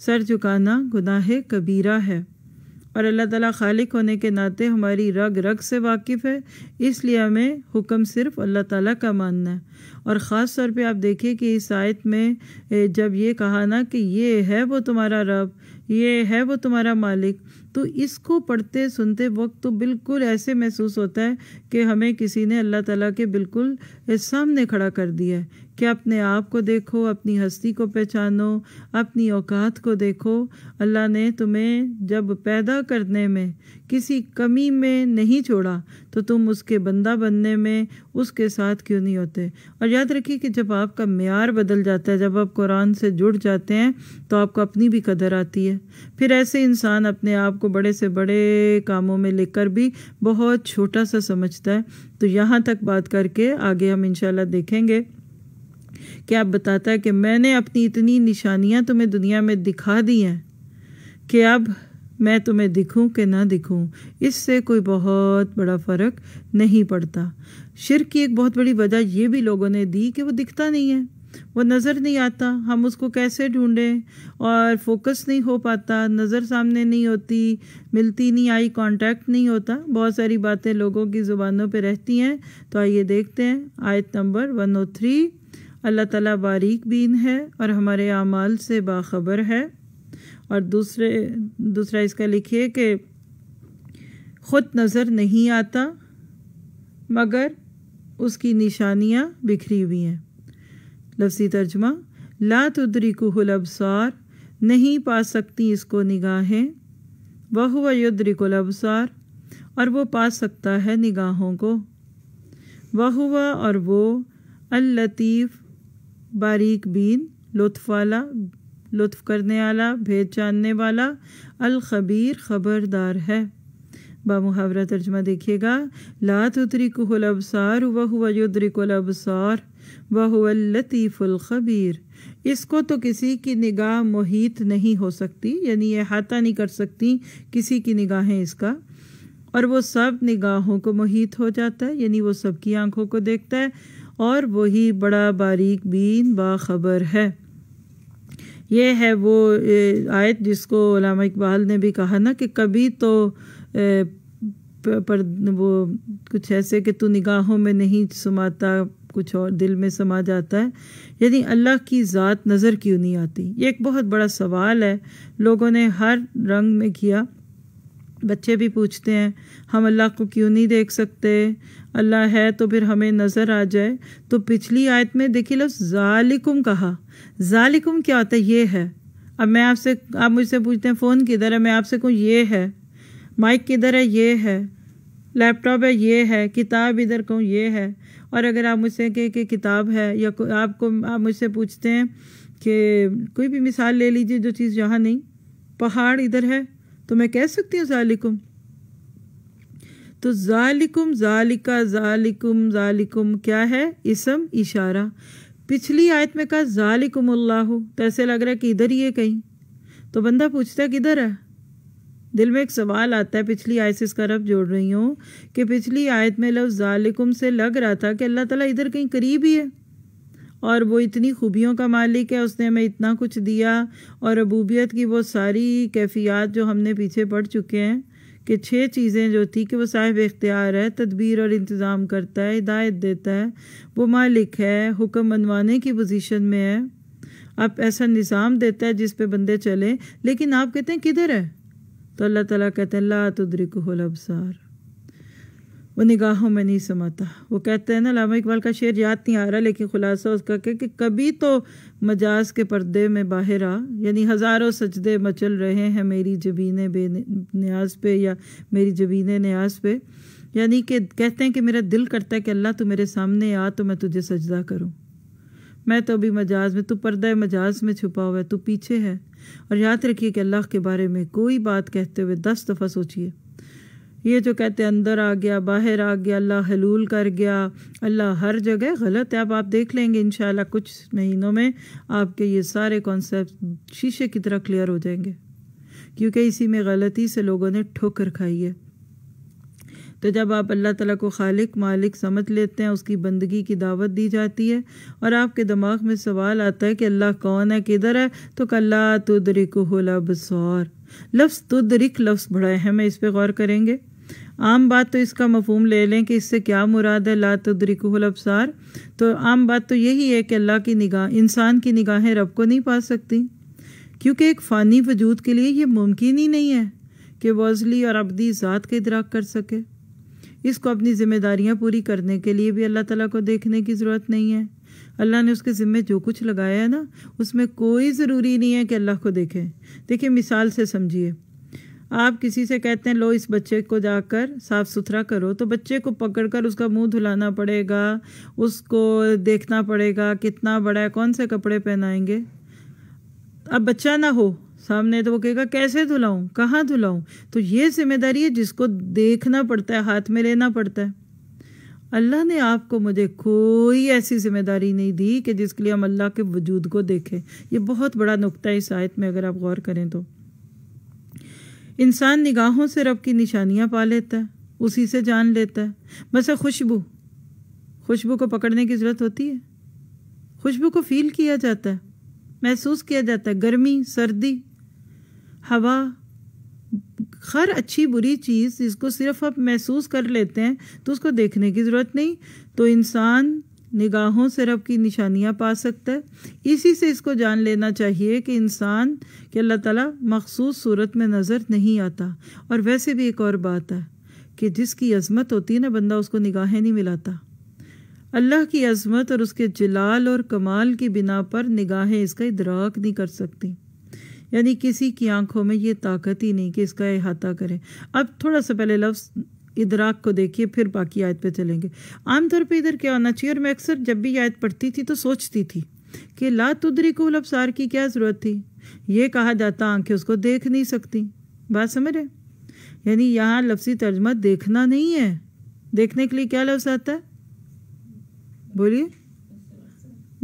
सर झुकाना गुनाह कबीरा है, और अल्लाह ताला खालिक होने के नाते हमारी रग रग से वाकिफ़ है, इसलिए हमें हुक्म सिर्फ अल्लाह ताला का मानना है। और ख़ास तौर पे आप देखिए कि इस आयत में जब ये कहा ना कि ये है वो तुम्हारा रब, ये है वो तुम्हारा मालिक, तो इसको पढ़ते सुनते वक्त तो बिल्कुल ऐसे महसूस होता है कि हमें किसी ने अल्लाह ताला के बिल्कुल सामने खड़ा कर दिया है कि अपने आप को देखो, अपनी हस्ती को पहचानो, अपनी औकात को देखो। अल्लाह ने तुम्हें जब पैदा करने में किसी कमी में नहीं छोड़ा तो तुम उसके बंदा बनने में उसके साथ क्यों नहीं होते। और याद रखिए कि जब आपका म्यार बदल जाता है, जब आप कुरान से जुड़ जाते हैं तो आपको अपनी भी कदर आती है। फिर ऐसे इंसान अपने आप को बड़े से बड़े कामों में लेकर भी बहुत छोटा सा समझता है। तो यहाँ तक बात करके आगे हम इंशाल्लाह देखेंगे कि आप बताता है कि मैंने अपनी इतनी निशानियाँ तुम्हें दुनिया में दिखा दी हैं कि अब मैं तुम्हें दिखूं कि ना दिखूं, इससे कोई बहुत बड़ा फ़र्क नहीं पड़ता। शिर्क की एक बहुत बड़ी वजह ये भी लोगों ने दी कि वो दिखता नहीं है, वो नज़र नहीं आता, हम उसको कैसे ढूंढें, और फोकस नहीं हो पाता, नज़र सामने नहीं होती, मिलती नहीं, आई कांटेक्ट नहीं होता, बहुत सारी बातें लोगों की ज़ुबानों पे रहती हैं। तो आइए देखते हैं आयत नंबर 103, अल्लाह ताला बारीक बीन है और हमारे आमाल से बाखबर है। और दूसरा इसका लिखिए कि ख़ुद नज़र नहीं आता मगर उसकी निशानियाँ बिखरी हुई हैं। लफ्ज़ी तर्जमा, ला तुद्रिकुहुल अब्सार, नहीं पा सकती इसको निगाहें, वहुव युद्रिकुल अब्सार, और वो पा सकता है निगाहों को, वहुव और वो अल्लतीफ़ बारीक बीन, लुत्फ़ वाला, लुत्फ़ करने वाला, भेद जानने वाला, अल-ख़बीर ख़बरदार है। बामुहावरा तर्जमा देखिएगा, ला तुद्रिकुहुल अब्सार वहुव युद्रिकुल अब्सार वहुवल लतीफ़ुल ख़बीर, इसको तो किसी की निगाह मोहित नहीं हो सकती, यानी ये हाथा नहीं कर सकती किसी की निगाहें इसका, और वो सब निगाहों को मोहित हो जाता है, यानी वो सबकी आंखों को देखता है, और वही बड़ा बारीक बीन बाखबर है। ये है वो आयत जिसको उलामा इकबाल ने भी कहा ना कि कभी तो पर वो कुछ ऐसे कि तू निगाहों में नहीं समाता, कुछ और दिल में समा जाता है, यानी अल्लाह की ज़ात नज़र क्यों नहीं आती। ये एक बहुत बड़ा सवाल है, लोगों ने हर रंग में किया। बच्चे भी पूछते हैं हम अल्लाह को क्यों नहीं देख सकते, अल्लाह है तो फिर हमें नज़र आ जाए। तो पिछली आयत में देखिए लफ्ज़ ज़ालिकुम कहा, ज़ालिकुम क्या होता है, ये है। अब मैं आपसे, आप मुझसे पूछते हैं फ़ोन किधर है, मैं आपसे कहूँ ये है, माइक किधर है ये है, लैपटॉप है ये है, किताब इधर कहूँ ये है। और अगर आप मुझसे कहें कि किताब है, या आपको आप मुझसे पूछते हैं कि कोई भी मिसाल ले लीजिए जो चीज़ यहाँ नहीं, पहाड़ इधर है, तो मैं कह सकती हूँ ज़ालिकुम। तो ज़ालिकुम, ज़ालिका, ज़ालिकुम, ज़ालिकुम क्या है, इसम इशारा। पिछली आयत में कहा ज़ालिकुमुल्लाहु, तो ऐसे लग रहा है कि इधर ही है कहीं। तो बंदा पूछता है किधर है, दिल में एक सवाल आता है। पिछली आयत से इसका रब जोड़ रही हूँ कि पिछली आयत में लफ्ज़ ज़ालिकुम से लग रहा था कि अल्लाह ताला इधर कहीं करीब ही है, और वो इतनी खूबियों का मालिक है, उसने हमें इतना कुछ दिया, और रबूबियत की वो सारी कैफियत जो हमने पीछे पढ़ चुके हैं कि 6 चीज़ें जो थी कि वो साहिब इख्तियार है, तदबीर और इंतज़ाम करता है, हिदायत देता है, वो मालिक है, हुक्म मनवाने की पोजीशन में है, आप ऐसा निज़ाम देता है जिस पे बंदे चलें। लेकिन आप कहते हैं किधर है, तो अल्लाह ताला कहते हैं ला तुदरिकुहुल अब्सार, वो निगाहों में नहीं समाता। वो कहते हैं ना, अल्लामा इकबाल का शेर याद नहीं आ रहा, लेकिन ख़ुलासा उसका कि कभी तो मजाज के पर्दे में बाहर आ, यानी हज़ारों सजदे मचल रहे हैं मेरी जबीने बे न्याज़ पे, या मेरी जबीने न्याज़ पे, यानी कि कहते हैं कि मेरा दिल करता है कि अल्लाह तू मेरे सामने आ तो मैं तुझे सजदा करूँ, मैं तो अभी मजाज में, तू पर्दा मजाज में छुपा हुआ है, तू पीछे है। और याद रखिए कि अल्लाह के बारे में कोई बात कहते हुए 10 दफ़ा सोचिए। ये जो कहते हैं अंदर आ गया, बाहर आ गया, अल्लाह हलूल कर गया, अल्लाह हर जगह गलत है। अब आप देख लेंगे इंशाल्लाह कुछ महीनों में आपके ये सारे कॉन्सेप्ट शीशे की तरह क्लियर हो जाएंगे, क्योंकि इसी में गलती से लोगों ने ठोकर खाई है। तो जब आप अल्लाह ताला को खालिक मालिक समझ लेते हैं, उसकी बंदगी की दावत दी जाती है, और आपके दिमाग में सवाल आता है कि अल्लाह कौन है, किधर है, तो कल्ला तुदरिकुहुल अब्सार। लफ्ज़ तुदरिक लफ्ज़ बड़ा अहम है, इस पर गौर करेंगे। आम बात तो इसका मफहूम ले लें कि इससे क्या मुराद है ला तुदरिकुहुल अब्सार। तो आम बात तो यही है कि अल्लाह की निगाह, इंसान की निगाहें रब को नहीं पा सकती, क्योंकि एक फ़ानी वजूद के लिए यह मुमकिन ही नहीं है कि वो अज़ली और अबदी ज़ात का इदराक कर सके। इसको अपनी ज़िम्मेदारियाँ पूरी करने के लिए भी अल्लाह ताला को देखने की ज़रूरत नहीं है। अल्लाह ने उसके ज़िम्मे जो कुछ लगाया है ना, उसमें कोई ज़रूरी नहीं है कि अल्लाह को देखें। देखिए मिसाल से समझिए, आप किसी से कहते हैं लो इस बच्चे को जाकर साफ़ सुथरा करो, तो बच्चे को पकड़कर उसका मुंह धुलाना पड़ेगा, उसको देखना पड़ेगा कितना बड़ा है, कौन से कपड़े पहनाएंगे। अब बच्चा ना हो सामने तो वो कहेगा कैसे धुलाऊं, कहाँ धुलाऊं। तो ये ज़िम्मेदारी है जिसको देखना पड़ता है, हाथ में लेना पड़ता है। अल्लाह ने आपको मुझे कोई ऐसी ज़िम्मेदारी नहीं दी कि जिसके लिए हम अल्लाह के वजूद को देखें। ये बहुत बड़ा नुक्ता है इस आयत में, अगर आप गौर करें तो। इंसान निगाहों से रब की निशानियाँ पा लेता है, उसी से जान लेता है। बस खुशबू, खुशबू को पकड़ने की ज़रूरत होती है, खुशबू को फ़ील किया जाता है, महसूस किया जाता है। गर्मी, सर्दी, हवा, हर अच्छी बुरी चीज़ जिसको सिर्फ आप महसूस कर लेते हैं, तो उसको देखने की ज़रूरत नहीं। तो इंसान निगाहों से रब की निशानियाँ पा सकता है, इसी से इसको जान लेना चाहिए कि इंसान के अल्लाह ताला मखसूस सूरत में नज़र नहीं आता। और वैसे भी एक और बात है कि जिसकी अज़मत होती है ना, बंदा उसको निगाहें नहीं मिलाता। अल्लाह की अज़मत और उसके जलाल और कमाल की बिना पर निगाहें इसका इदराक नहीं कर सकती, यानी किसी की आंखों में ये ताकत ही नहीं कि इसका इहाता करें। अब थोड़ा सा पहले लफ्ज़ इदराक को देखिए, फिर बाकी आयत पे चलेंगे। आमतौर पे इधर क्या होना चाहिए, और मैं अक्सर जब भी आयत पढ़ती थी तो सोचती थी कि ला तुदरिकुहुल अब्सार की क्या ज़रूरत थी। ये कहा जाता आंखें उसको देख नहीं सकती, बात समझ रहे, यानी यहाँ लफ्ज़ी तर्जमा देखना नहीं है। देखने के लिए क्या लफ्ज़ आता है, बोलिए,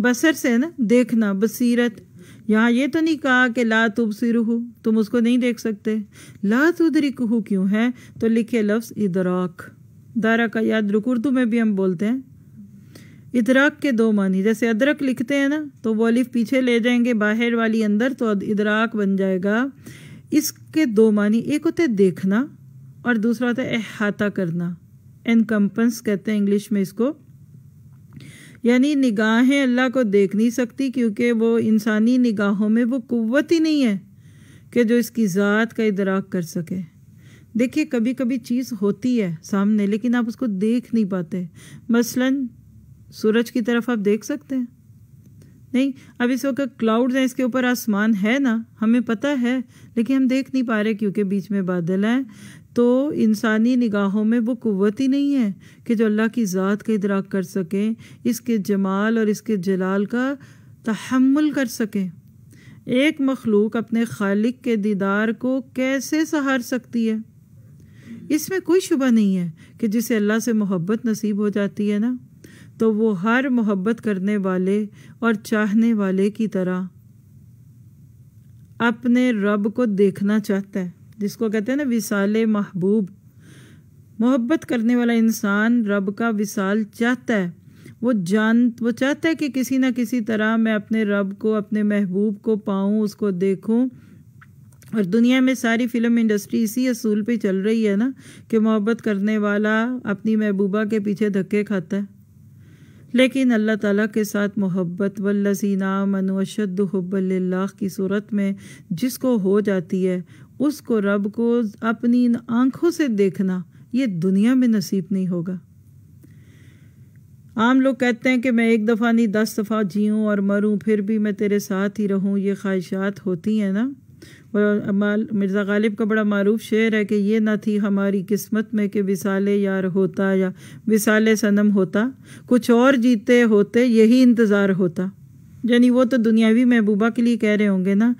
बसर से है ना, देखना, बसीरत। यहाँ ये तो नहीं कहा कि ला तुबसिरुहु, तुम उसको नहीं देख सकते। ला तुदरिकुहु क्यों है, तो लिखे लफ्ज़ इदराक। दारा का याद रुक, उर्दू में भी हम बोलते हैं। इदराक के दो मानी, जैसे अदरक लिखते हैं ना, तो वो अलिफ पीछे ले जाएंगे, बाहर वाली अंदर, तो इदराक बन जाएगा। इसके दो मानी, एक होता है देखना और दूसरा होता है अहाता करना, एनकम्पन्स कहते हैं इंग्लिश में इसको। यानी निगाहें अल्लाह को देख नहीं सकती क्योंकि वो इंसानी निगाहों में वो कुव्वत ही नहीं है कि जो इसकी ज़ात का इदराक कर सके। देखिए कभी कभी चीज़ होती है सामने लेकिन आप उसको देख नहीं पाते। मसलन सूरज की तरफ आप देख सकते हैं नहीं, अब इस वक्त क्लाउड्स हैं, इसके ऊपर आसमान है ना, हमें पता है लेकिन हम देख नहीं पा रहे क्योंकि बीच में बादल हैं। तो इंसानी निगाहों में वो कुव्वत ही नहीं है कि जो अल्लाह की ज़ात का इदराक कर सकें, इसके जमाल और इसके जलाल का तहम्मुल कर सकें। एक मखलूक अपने खालिक के दीदार को कैसे सहार सकती है, इसमें कोई शुबा नहीं है कि जिसे अल्लाह से मोहब्बत नसीब हो जाती है ना, तो वो हर मोहब्बत करने वाले और चाहने वाले की तरह अपने रब को देखना चाहता है, जिसको कहते हैं ना विसाले महबूब। मोहब्बत करने वाला इंसान रब का विसाल चाहता है, वो चाहता है कि किसी ना किसी तरह मैं अपने रब को, अपने महबूब को पाऊँ, उसको देखूँ। और दुनिया में सारी फिल्म इंडस्ट्री इसी असूल पे चल रही है ना कि मोहब्बत करने वाला अपनी महबूबा के पीछे धक्के खाता है। लेकिन अल्लाह ताला के साथ मोहब्बत वल्लज़ीना आमनू अशद्दु हुब्बन लिल्लाह की सूरत में जिसको हो जाती है, उसको रब को अपनी इन आँखों से देखना ये दुनिया में नसीब नहीं होगा। आम लोग कहते हैं कि मैं एक दफ़ा नहीं 10 दफ़ा जीऊँ और मरूँ फिर भी मैं तेरे साथ ही रहूँ, ये ख्वाहिशात होती हैं ना। और मिर्ज़ा गालिब का बड़ा मारूफ शेर है कि ये ना थी हमारी किस्मत में कि विसाले यार होता या विसाले सनम होता, कुछ और जीते होते यही इंतज़ार होता। यानी वो तो दुनियावी महबूबा के लिए कह रहे होंगे ना,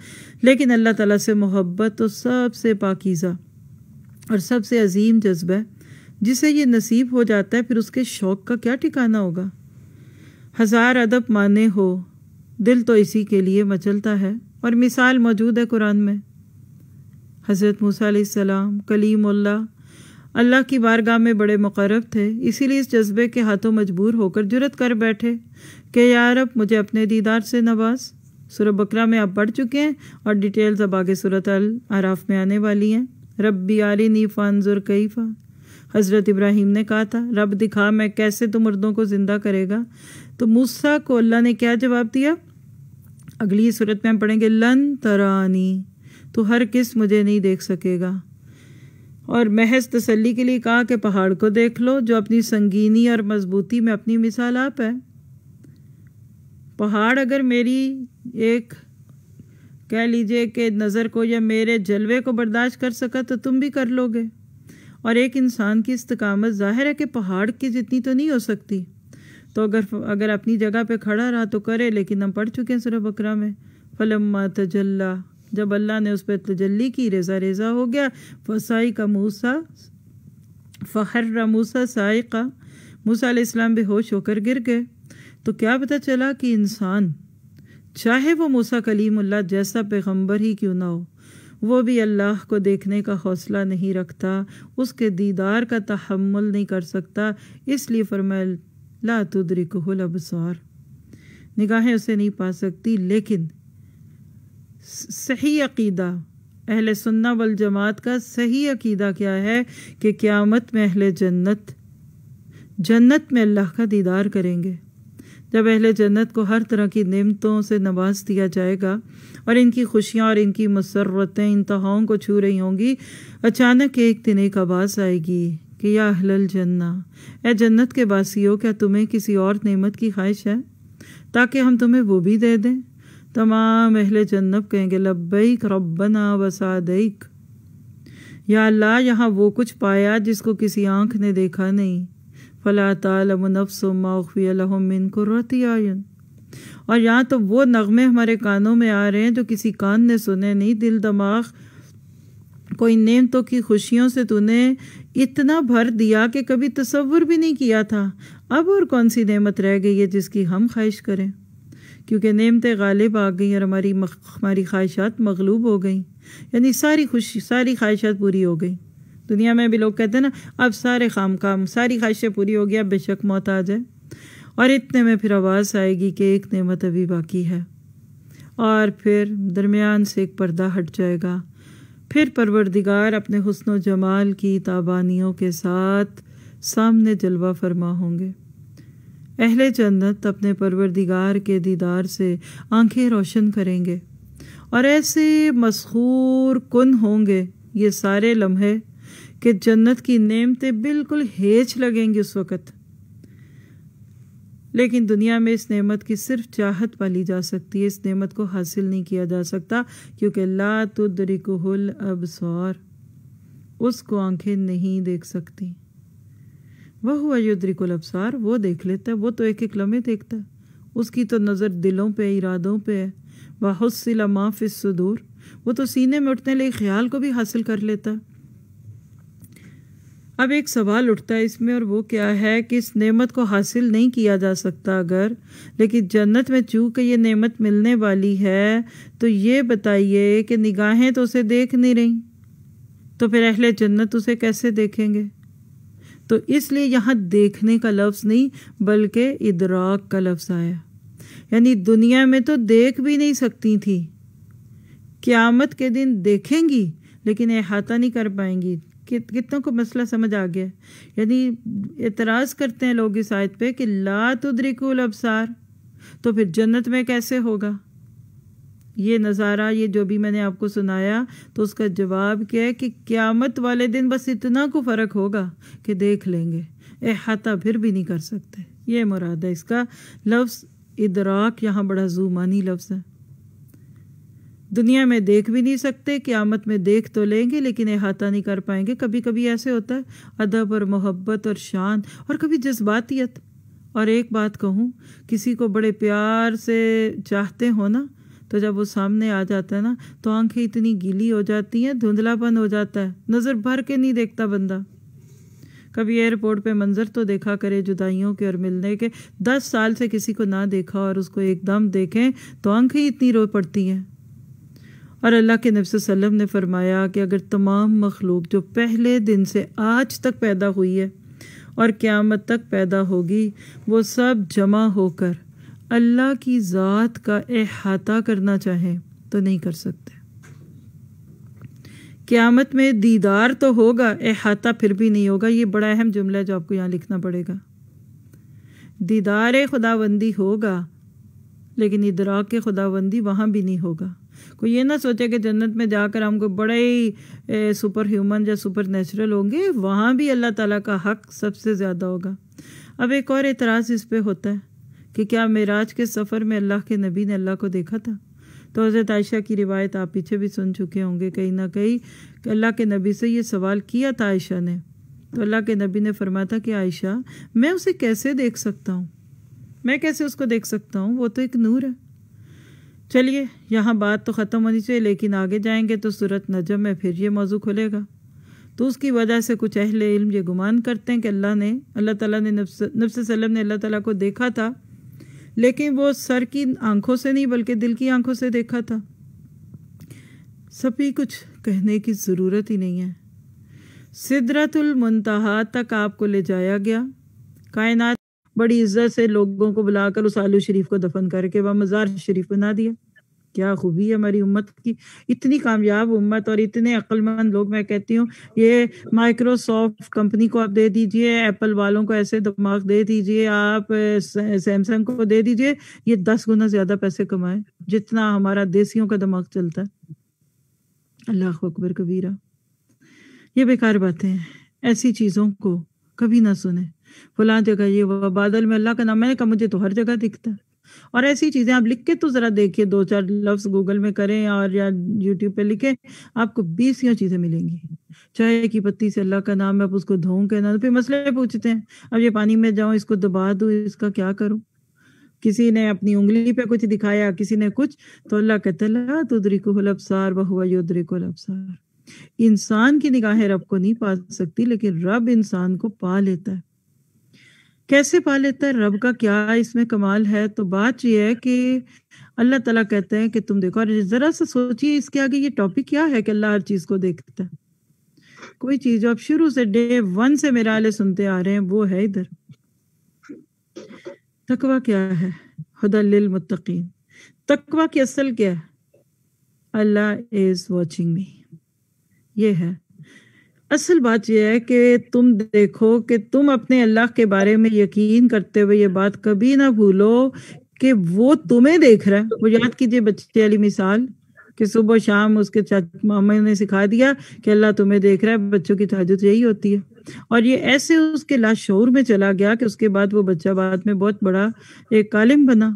लेकिन अल्लाह ताला से मोहब्बत तो सबसे पाकीज़ा और सबसे अजीम जज्बा है। जिसे ये नसीब हो जाता है फिर उसके शौक़ का क्या ठिकाना होगा। 1000 अदब माने हो, दिल तो इसी के लिए मचलता है। और मिसाल मौजूद है कुरान में, हज़रत मूसा अलैहिस्सलाम कलीमुल्लाह अल्लाह की बारगाह में बड़े मुकर्रब थे, इसीलिए इस जज्बे के हाथों मजबूर होकर जुरत कर बैठे कि या रब मुझे अपने दीदार से नवाज़। सूरह बकरा में आप पढ़ चुके हैं और डिटेल्स अब आगे सूरत अल आराफ में आने वाली हैं। रब्बी आरिनी फ़ानज़ुर कैफ़ा, हज़रत इब्राहीम ने कहा था रब दिखा मैं कैसे तो मुर्दों को ज़िंदा करेगा। तो मूसा को अल्लाह ने क्या जवाब दिया, अगली सूरत में हम पढ़ेंगे लन तरानी, तो हर किस मुझे नहीं देख सकेगा। और महज तसल्ली के लिए कहा कि पहाड़ को देख लो जो अपनी संगीनी और मजबूती में अपनी मिसाल आप है। पहाड़ अगर मेरी एक कह लीजिए कि नज़र को या मेरे जलवे को बर्दाश्त कर सका तो तुम भी कर लोगे। और एक इंसान की इस्तकामत ज़ाहिर है कि पहाड़ की जितनी तो नहीं हो सकती, तो अगर अपनी जगह पे खड़ा रहा तो करे। लेकिन हम पढ़ चुके हैं सूरह बकरा में फलम्मा तजल्ला, जब अल्लाह ने उस पर तजल्ली की रेजा रेजा हो गया। फसाई का मूसा फ़खर्र मूसा साइका, मूसा अलैहिस्सलाम बेहोश होकर गिर गए। तो क्या पता चला कि इंसान चाहे वो मूसा कलीमुल्लाह जैसा पैगम्बर ही क्यों ना हो, वो भी अल्लाह को देखने का हौसला नहीं रखता, उसके दीदार का तहम्मुल नहीं कर सकता। इसलिए फरमाया ला तुदरिकुहुल अबसार, निगाहें उसे नहीं पा सकती। लेकिन सही अक़ीदा, अहले सुन्ना वल जमात का सही अक़ीदा क्या है कि क़यामत में अहले जन्नत जन्नत में अल्लाह का दीदार करेंगे, जब अहले जन्नत को हर तरह की नेमतों से नवाज दिया जाएगा और इनकी खुशियाँ और इनकी मसरतें इंतहाओं को छू रही होंगी। अचानक एक दिन एक आवाज़ आएगी कि या अहलल जन्ना, ए जन्नत के वासियों क्या तुम्हें किसी और नेमत की ख्वाहिश है ताकि हम तुम्हें वो भी दे दें। तमाम अहले जन्नत कहेंगे लब्बैक रब्बना व सअदैक, या अल्लाह यहाँ वो कुछ पाया जिसको किसी आँख ने देखा नहीं। फ़ला ताअलम नफ़्सुम मा उख़्फ़िय लहुम मिन क़ुर्रति आयुन, और यहाँ तो वो नगमे हमारे कानों में आ रहे हैं जो किसी कान ने सुने नहीं। दिल दिमाग को इन नेमतों की खुशियों से तूने इतना भर दिया कि कभी तसव्वुर भी नहीं किया था। अब और कौन सी नेमत रह गई है जिसकी हम ख्वाहिश करें, क्योंकि नेमतें गालिब आ गई और हमारी ख्वाहिशात मगलूब हो गई। यानी सारी ख्वाहिशात पूरी हो गई। दुनिया में भी लोग कहते हैं ना अब सारे सारी ख्वाहिशें पूरी हो गई, अब बेशक मौत आ जाए। और इतने में फिर आवाज़ आएगी कि एक नेमत अभी बाकी है, और फिर दरमियान से एक पर्दा हट जाएगा। फिर परवरदिगार अपने हुस्न व जमाल की ताबानियों के साथ सामने जलवा फरमा होंगे। अहले जन्नत अपने परवरदिगार के दीदार से आंखें रोशन करेंगे और ऐसे मसरूर कुन होंगे ये सारे लम्हे कि जन्नत की नेमतें बिल्कुल हेच लगेंगी उस वक़्त। लेकिन दुनिया में इस नेमत की सिर्फ चाहत पाली जा सकती है, इस नेमत को हासिल नहीं किया जा सकता, क्योंकि ला तुदरिकुहुल अबसार, उसको आंखें नहीं देख सकती। वह हुआ युद्रिकुल अबसार, वो देख लेता है, वो तो एक एक लम्हे देखता है, उसकी तो नज़र दिलों पे, इरादों पे है। वह हुस्सिला मा फिस सुदूर, वो तो सीने में उठने लगे ख्याल को भी हासिल कर लेता है। अब एक सवाल उठता है इसमें, और वो क्या है कि इस नेमत को हासिल नहीं किया जा सकता अगर, लेकिन जन्नत में चूँकि ये नेमत मिलने वाली है, तो ये बताइए कि निगाहें तो उसे देख नहीं रहीं, तो फिर अहले जन्नत उसे कैसे देखेंगे? तो इसलिए यहाँ देखने का लफ्ज़ नहीं बल्कि इदराक का लफ्ज़ आया। यानी दुनिया में तो देख भी नहीं सकती थी, क़यामत के दिन देखेंगी लेकिन अहाता नहीं कर पाएंगी। कितनों को मसला समझ आ गया। यानी एतराज़ करते हैं लोग इस आयत पे कि ला तुदरिकुल अबसार, तो फिर जन्नत में कैसे होगा ये नज़ारा? ये जो भी मैंने आपको सुनाया, तो उसका जवाब क्या है कि क़यामत वाले दिन बस इतना को फ़र्क होगा कि देख लेंगे, एहाता फिर भी नहीं कर सकते। ये मुराद है इसका। लफ्ज़ इदराक यहाँ बड़ा ज़ुमानी लफ्ज़ है। दुनिया में देख भी नहीं सकते, क़यामत में देख तो लेंगे लेकिन अहाता नहीं कर पाएंगे। कभी कभी ऐसे होता है अदब और मोहब्बत और शान, और कभी जज्बातियत। और एक बात कहूँ, किसी को बड़े प्यार से चाहते हो ना, तो जब वो सामने आ जाता है ना, तो आंखें इतनी गीली हो जाती हैं, धुंधलापन हो जाता है, नज़र भर के नहीं देखता बंदा। कभी एयरपोर्ट पे मंज़र तो देखा करे जुदाइयों के और मिलने के। 10 साल से किसी को ना देखा और उसको एकदम देखें तो आंखें इतनी रो पड़ती हैं। और अल्लाह के नबी सल्लल्लाहु अलैहि वसल्लम ने फरमाया कि अगर तमाम मखलूक जो पहले दिन से आज तक पैदा हुई है और क़यामत तक पैदा होगी, वो सब जमा होकर अल्लाह की ज़ात का अहाता करना चाहें तो नहीं कर सकते। क़यामत में दीदार तो होगा, अहाता फिर भी नहीं होगा। ये बड़ा अहम जुमला है जो आपको यहाँ लिखना पड़ेगा। दीदार खुदाबंदी होगा लेकिन इदराक खुदाबंदी वहाँ भी नहीं होगा। कोई ये ना सोचे कि जन्नत में जाकर हमको बड़े ही सुपर ह्यूमन या सुपर नेचुरल होंगे, वहाँ भी अल्लाह ताला का हक सबसे ज़्यादा होगा। अब एक और एतराज़ इस पे होता है कि क्या मेराज के सफ़र में अल्लाह के नबी ने अल्लाह को देखा था? तो हज़रत आयशा की रिवायत आप पीछे भी सुन चुके होंगे, कहीं ना कहीं अल्लाह के नबी से ये सवाल किया था आयशा ने, तो अल्लाह के नबी ने फरमाया था कि आयशा, मैं उसे कैसे देख सकता हूँ, मैं कैसे उसको देख सकता हूँ, वो तो एक नूर है। चलिए यहाँ बात तो ख़त्म होनी चाहिए, लेकिन आगे जाएंगे तो सूरत नजम में फिर ये मौजू खुलेगा। तो उसकी वजह से कुछ अहले इल्म ये गुमान करते हैं कि अल्लाह ताला ने नबी सल्लल्लाहु अलैहि वसल्लम ने अल्लाह ताला को देखा था, लेकिन वो सर की आंखों से नहीं बल्कि दिल की आंखों से देखा था। सभी कुछ कहने की ज़रूरत ही नहीं है। सिदरतुल मुंतहा तक आपको ले जाया गया। कायनात बड़ी इज्जत से लोगों को बुलाकर उस आलू शरीफ को दफन करके वह मज़ार शरीफ बना दिया। क्या खूबी है हमारी उम्मत की, इतनी कामयाब उम्मत और इतने अक्लमंद लोग। मैं कहती हूँ ये माइक्रोसॉफ्ट कंपनी को आप दे दीजिए, एप्पल वालों को ऐसे दिमाग दे दीजिए, आप सैमसंग को दे दीजिए, ये 10 गुना ज्यादा पैसे कमाए जितना हमारा देसियों का दिमाग चलता है। अल्लाह अकबर कबीरा। ये बेकार बातें हैं, ऐसी चीज़ों को कभी ना सुने। फला जगह ये हुआ, बादल में अल्लाह का नाम। मैंने कहा मुझे तो हर जगह दिखता है। और ऐसी चीज़ें आप लिख के तो ज़रा देखिए, 2-4 लफ्ज़ गूगल में करें और या यूट्यूब पे लिखें, आपको 20 चीज़ें मिलेंगी। चाय की पत्ती से अल्लाह का नाम, आप उसको धोऊं के ना, फिर मसले पूछते हैं, अब ये पानी में जाऊँ, इसको दबा दूँ, इसका क्या करूँ। किसी ने अपनी उंगली पे कुछ दिखाया, किसी ने कुछ, तो अल्लाह कहते ला तुदरिकुहुल अबसार व हुवा युदरिकुल अबसार। इंसान की निगाहें रब को नहीं पा सकती, लेकिन रब इंसान को पा लेता है। कैसे पा लेता है, रब का क्या इसमें कमाल है? तो बात यह है कि अल्लाह ताला कहते हैं कि तुम देखो। और ज़रा सा सोचिए इसके आगे ये टॉपिक क्या है कि अल्लाह हर चीज़ को देखता है। कोई चीज़ जो आप शुरू से डे 1 से मेरा आले सुनते आ रहे हैं वो है इधर। तकवा क्या है? हुदल लिल मुत्तकीन। तकवा की असल क्या है? अल्लाह इज वॉचिंग मी। ये है असल बात यह है कि तुम देखो कि तुम अपने अल्लाह के बारे में यकीन करते हुए ये बात कभी ना भूलो कि वो तुम्हें देख रहा है। वो याद कीजिए बच्चे वाली मिसाल कि सुबह शाम उसके चाचा मामा ने सिखा दिया कि अल्लाह तुम्हें देख रहा है। बच्चों की तहज्जुद यही होती है। और ये ऐसे उसके लाशऊर में चला गया कि उसके बाद वो बच्चा बाद में बहुत बड़ा एक आलिम बना।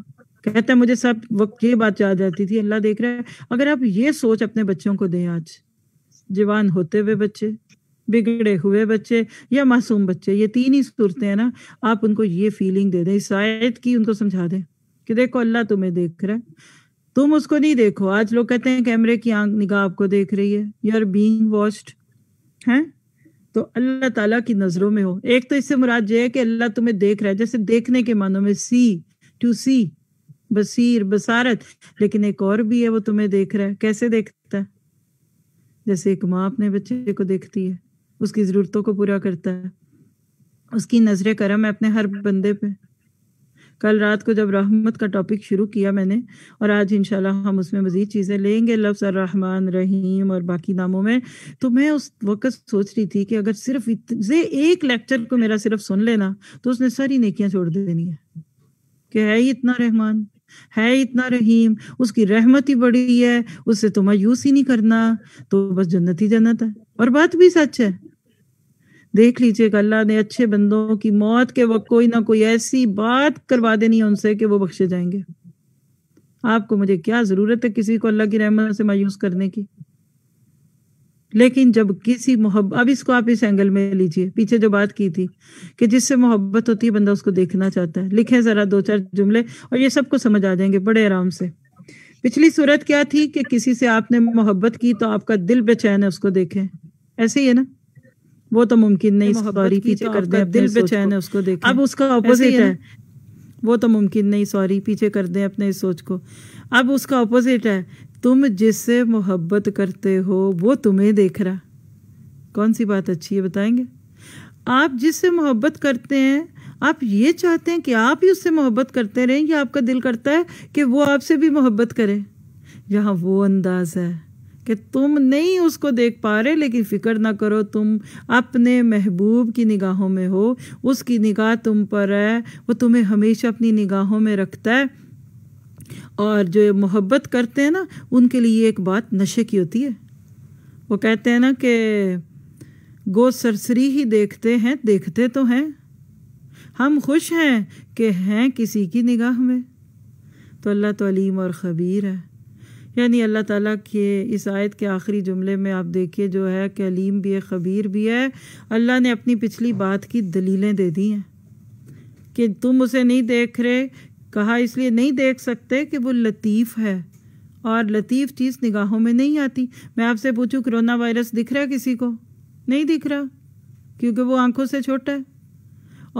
कहता है मुझे सब वक्त ये बात याद आती थी, अल्लाह देख रहा है। अगर आप ये सोच अपने बच्चों को दें, आज जवान होते हुए बच्चे, बिगड़े हुए बच्चे या मासूम बच्चे, ये तीन ही सूरतें हैं ना, आप उनको ये फीलिंग दे दें, इस आयत की उनको समझा दें कि देखो अल्लाह तुम्हें देख रहा है, तुम उसको नहीं देखो। आज लोग कहते हैं कैमरे की आंख निगाह आपको देख रही है, यू आर बीइंग वॉच्ड है। तो अल्लाह ताला की नजरों में हो। एक तो इससे मुराद ये है कि अल्लाह तुम्हें देख रहा है, जैसे देखने के मानों में सी टू सी, बसीर, बसारत। लेकिन एक और भी है, वो तुम्हें देख रहा है। कैसे देखता है? जैसे एक माँ अपने बच्चे को देखती है, उसकी जरूरतों को पूरा करता है, उसकी नजर करम है अपने हर बंदे पे। कल रात को जब रहमत का टॉपिक शुरू किया मैंने, और आज इंशाल्लाह हम उसमें मजीद चीज़ें लेंगे, लफ्ज़ रहमान, रहीम और बाकी नामों में, तो मैं उस वक्त सोच रही थी कि अगर सिर्फ इतने एक लेक्चर को मेरा सिर्फ सुन लेना तो उसने सारी नेकियां छोड़ देनी है कि है ही इतना रहमान, है इतना रहीम, उसकी रहमत ही बड़ी है, उससे तो मायूस ही नहीं करना, तो बस जन्नत ही जन्नत है। और बात भी सच है। देख लीजिएगा, अल्लाह ने अच्छे बंदों की मौत के वक्त कोई ना कोई ऐसी बात करवा देनी है उनसे कि वो बख्शे जाएंगे। आपको मुझे क्या जरूरत है किसी को अल्लाह की रहमत से मायूस करने की? लेकिन जब किसी मोहब्बत, अब इसको आप इस एंगल में लीजिए, पीछे जो बात की थी कि जिससे मोहब्बत होती है बंदा उसको देखना चाहता है। लिखें जरा दो चार जुमले और ये सबको समझ आ जाएंगे बड़े आराम से। पिछली सूरत क्या थी कि किसी से आपने मोहब्बत की तो आपका दिल बेचैन है, उसको देखें। ऐसे ही है ना, वो तो मुमकिन नहीं, सॉरी पीछे कर दें, दिल बेचैन है, उसको देखें। अब उसका ऑपोजिट है, वो तो मुमकिन नहीं, सॉरी पीछे कर दें अपने इस सोच को। अब उसका ऑपोजिट है, तुम जिससे मोहब्बत करते हो वो तुम्हें देख रहा। कौन सी बात अच्छी है बताएंगे? आप जिससे मोहब्बत करते हैं, आप ये चाहते हैं कि आप ही उससे मोहब्बत करते रहें, या आपका दिल करता है कि वो आपसे भी मोहब्बत करे? यहाँ वो अंदाज है कि तुम नहीं उसको देख पा रहे, लेकिन फिक्र ना करो, तुम अपने महबूब की निगाहों में हो, उसकी निगाह तुम पर है, वो तुम्हें हमेशा अपनी निगाहों में रखता है। और जो मोहब्बत करते हैं ना, उनके लिए एक बात नशे की होती है। वो कहते हैं ना कि गो सरसरी ही देखते हैं, देखते तो हैं, हम खुश हैं कि हैं किसी की निगाह में। तो अल्लाह तो अलीम और ख़बीर है। यानी अल्लाह ताला के इस आयत के आखिरी जुमले में आप देखिए जो है कि अलीम भी है, ख़बीर भी है। अल्लाह ने अपनी पिछली बात की दलीलें दे दी हैं कि तुम उसे नहीं देख रहे, कहा इसलिए नहीं देख सकते कि वो लतीफ़ है, और लतीफ़ चीज़ निगाहों में नहीं आती। मैं आपसे पूछूं, कोरोना वायरस दिख रहा है किसी को? नहीं दिख रहा, क्योंकि वो आंखों से छोटा है।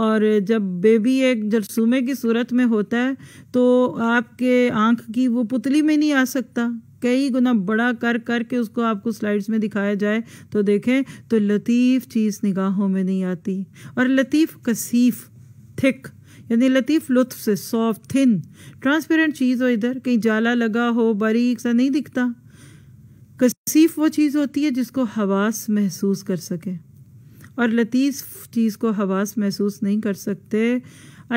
और जब बेबी एक जरसूमे की सूरत में होता है तो आपके आंख की वो पुतली में नहीं आ सकता, कई गुना बड़ा कर कर के उसको आपको स्लाइड्स में दिखाया जाए तो देखें। तो लतीफ़ चीज़ निगाहों में नहीं आती। और लतीफ़ कसीफ, थिक, यानी लतीफ़ लुत्फ़ से, सॉफ्ट, थिन, ट्रांसपेरेंट चीज़ हो, इधर कहीं जाला लगा हो, बारीक सा नहीं दिखता। कसीफ़ वो चीज़ होती है जिसको हवास महसूस कर सके, और लतीफ़ चीज़ को हवास महसूस नहीं कर सकते।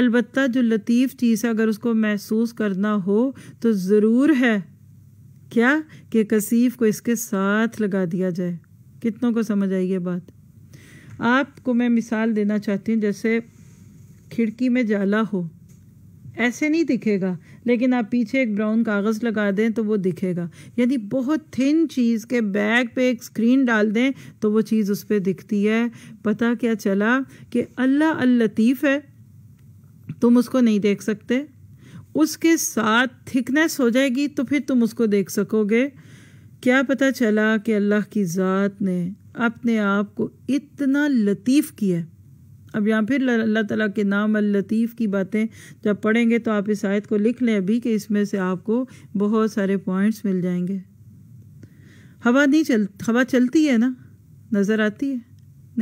अलबत्ता जो लतीफ़ चीज़ है, अगर उसको महसूस करना हो तो ज़रूर है क्या कि कसीफ़ को इसके साथ लगा दिया जाए। कितनों को समझ आई ये बात? आपको मैं मिसाल देना चाहती हूँ, जैसे खिड़की में जाला हो, ऐसे नहीं दिखेगा, लेकिन आप पीछे एक ब्राउन कागज़ लगा दें तो वो दिखेगा। यानी बहुत थिन चीज़ के बैग पे एक स्क्रीन डाल दें तो वो चीज़ उस पर दिखती है। पता क्या चला कि अल्लाह अल्लतीफ़ है, तुम उसको नहीं देख सकते, उसके साथ थिकनेस हो जाएगी तो फिर तुम उसको देख सकोगे। क्या पता चला कि अल्लाह की ज़ात ने अपने आप को इतना लतीफ़ किया। अब यहाँ फिर अल्लाह ताला के नाम अल्लतीफ़ की बातें जब पढ़ेंगे तो आप इस आयत को लिख लें अभी, कि इसमें से आपको बहुत सारे पॉइंट्स मिल जाएंगे। हवा चलती है ना, नज़र आती है?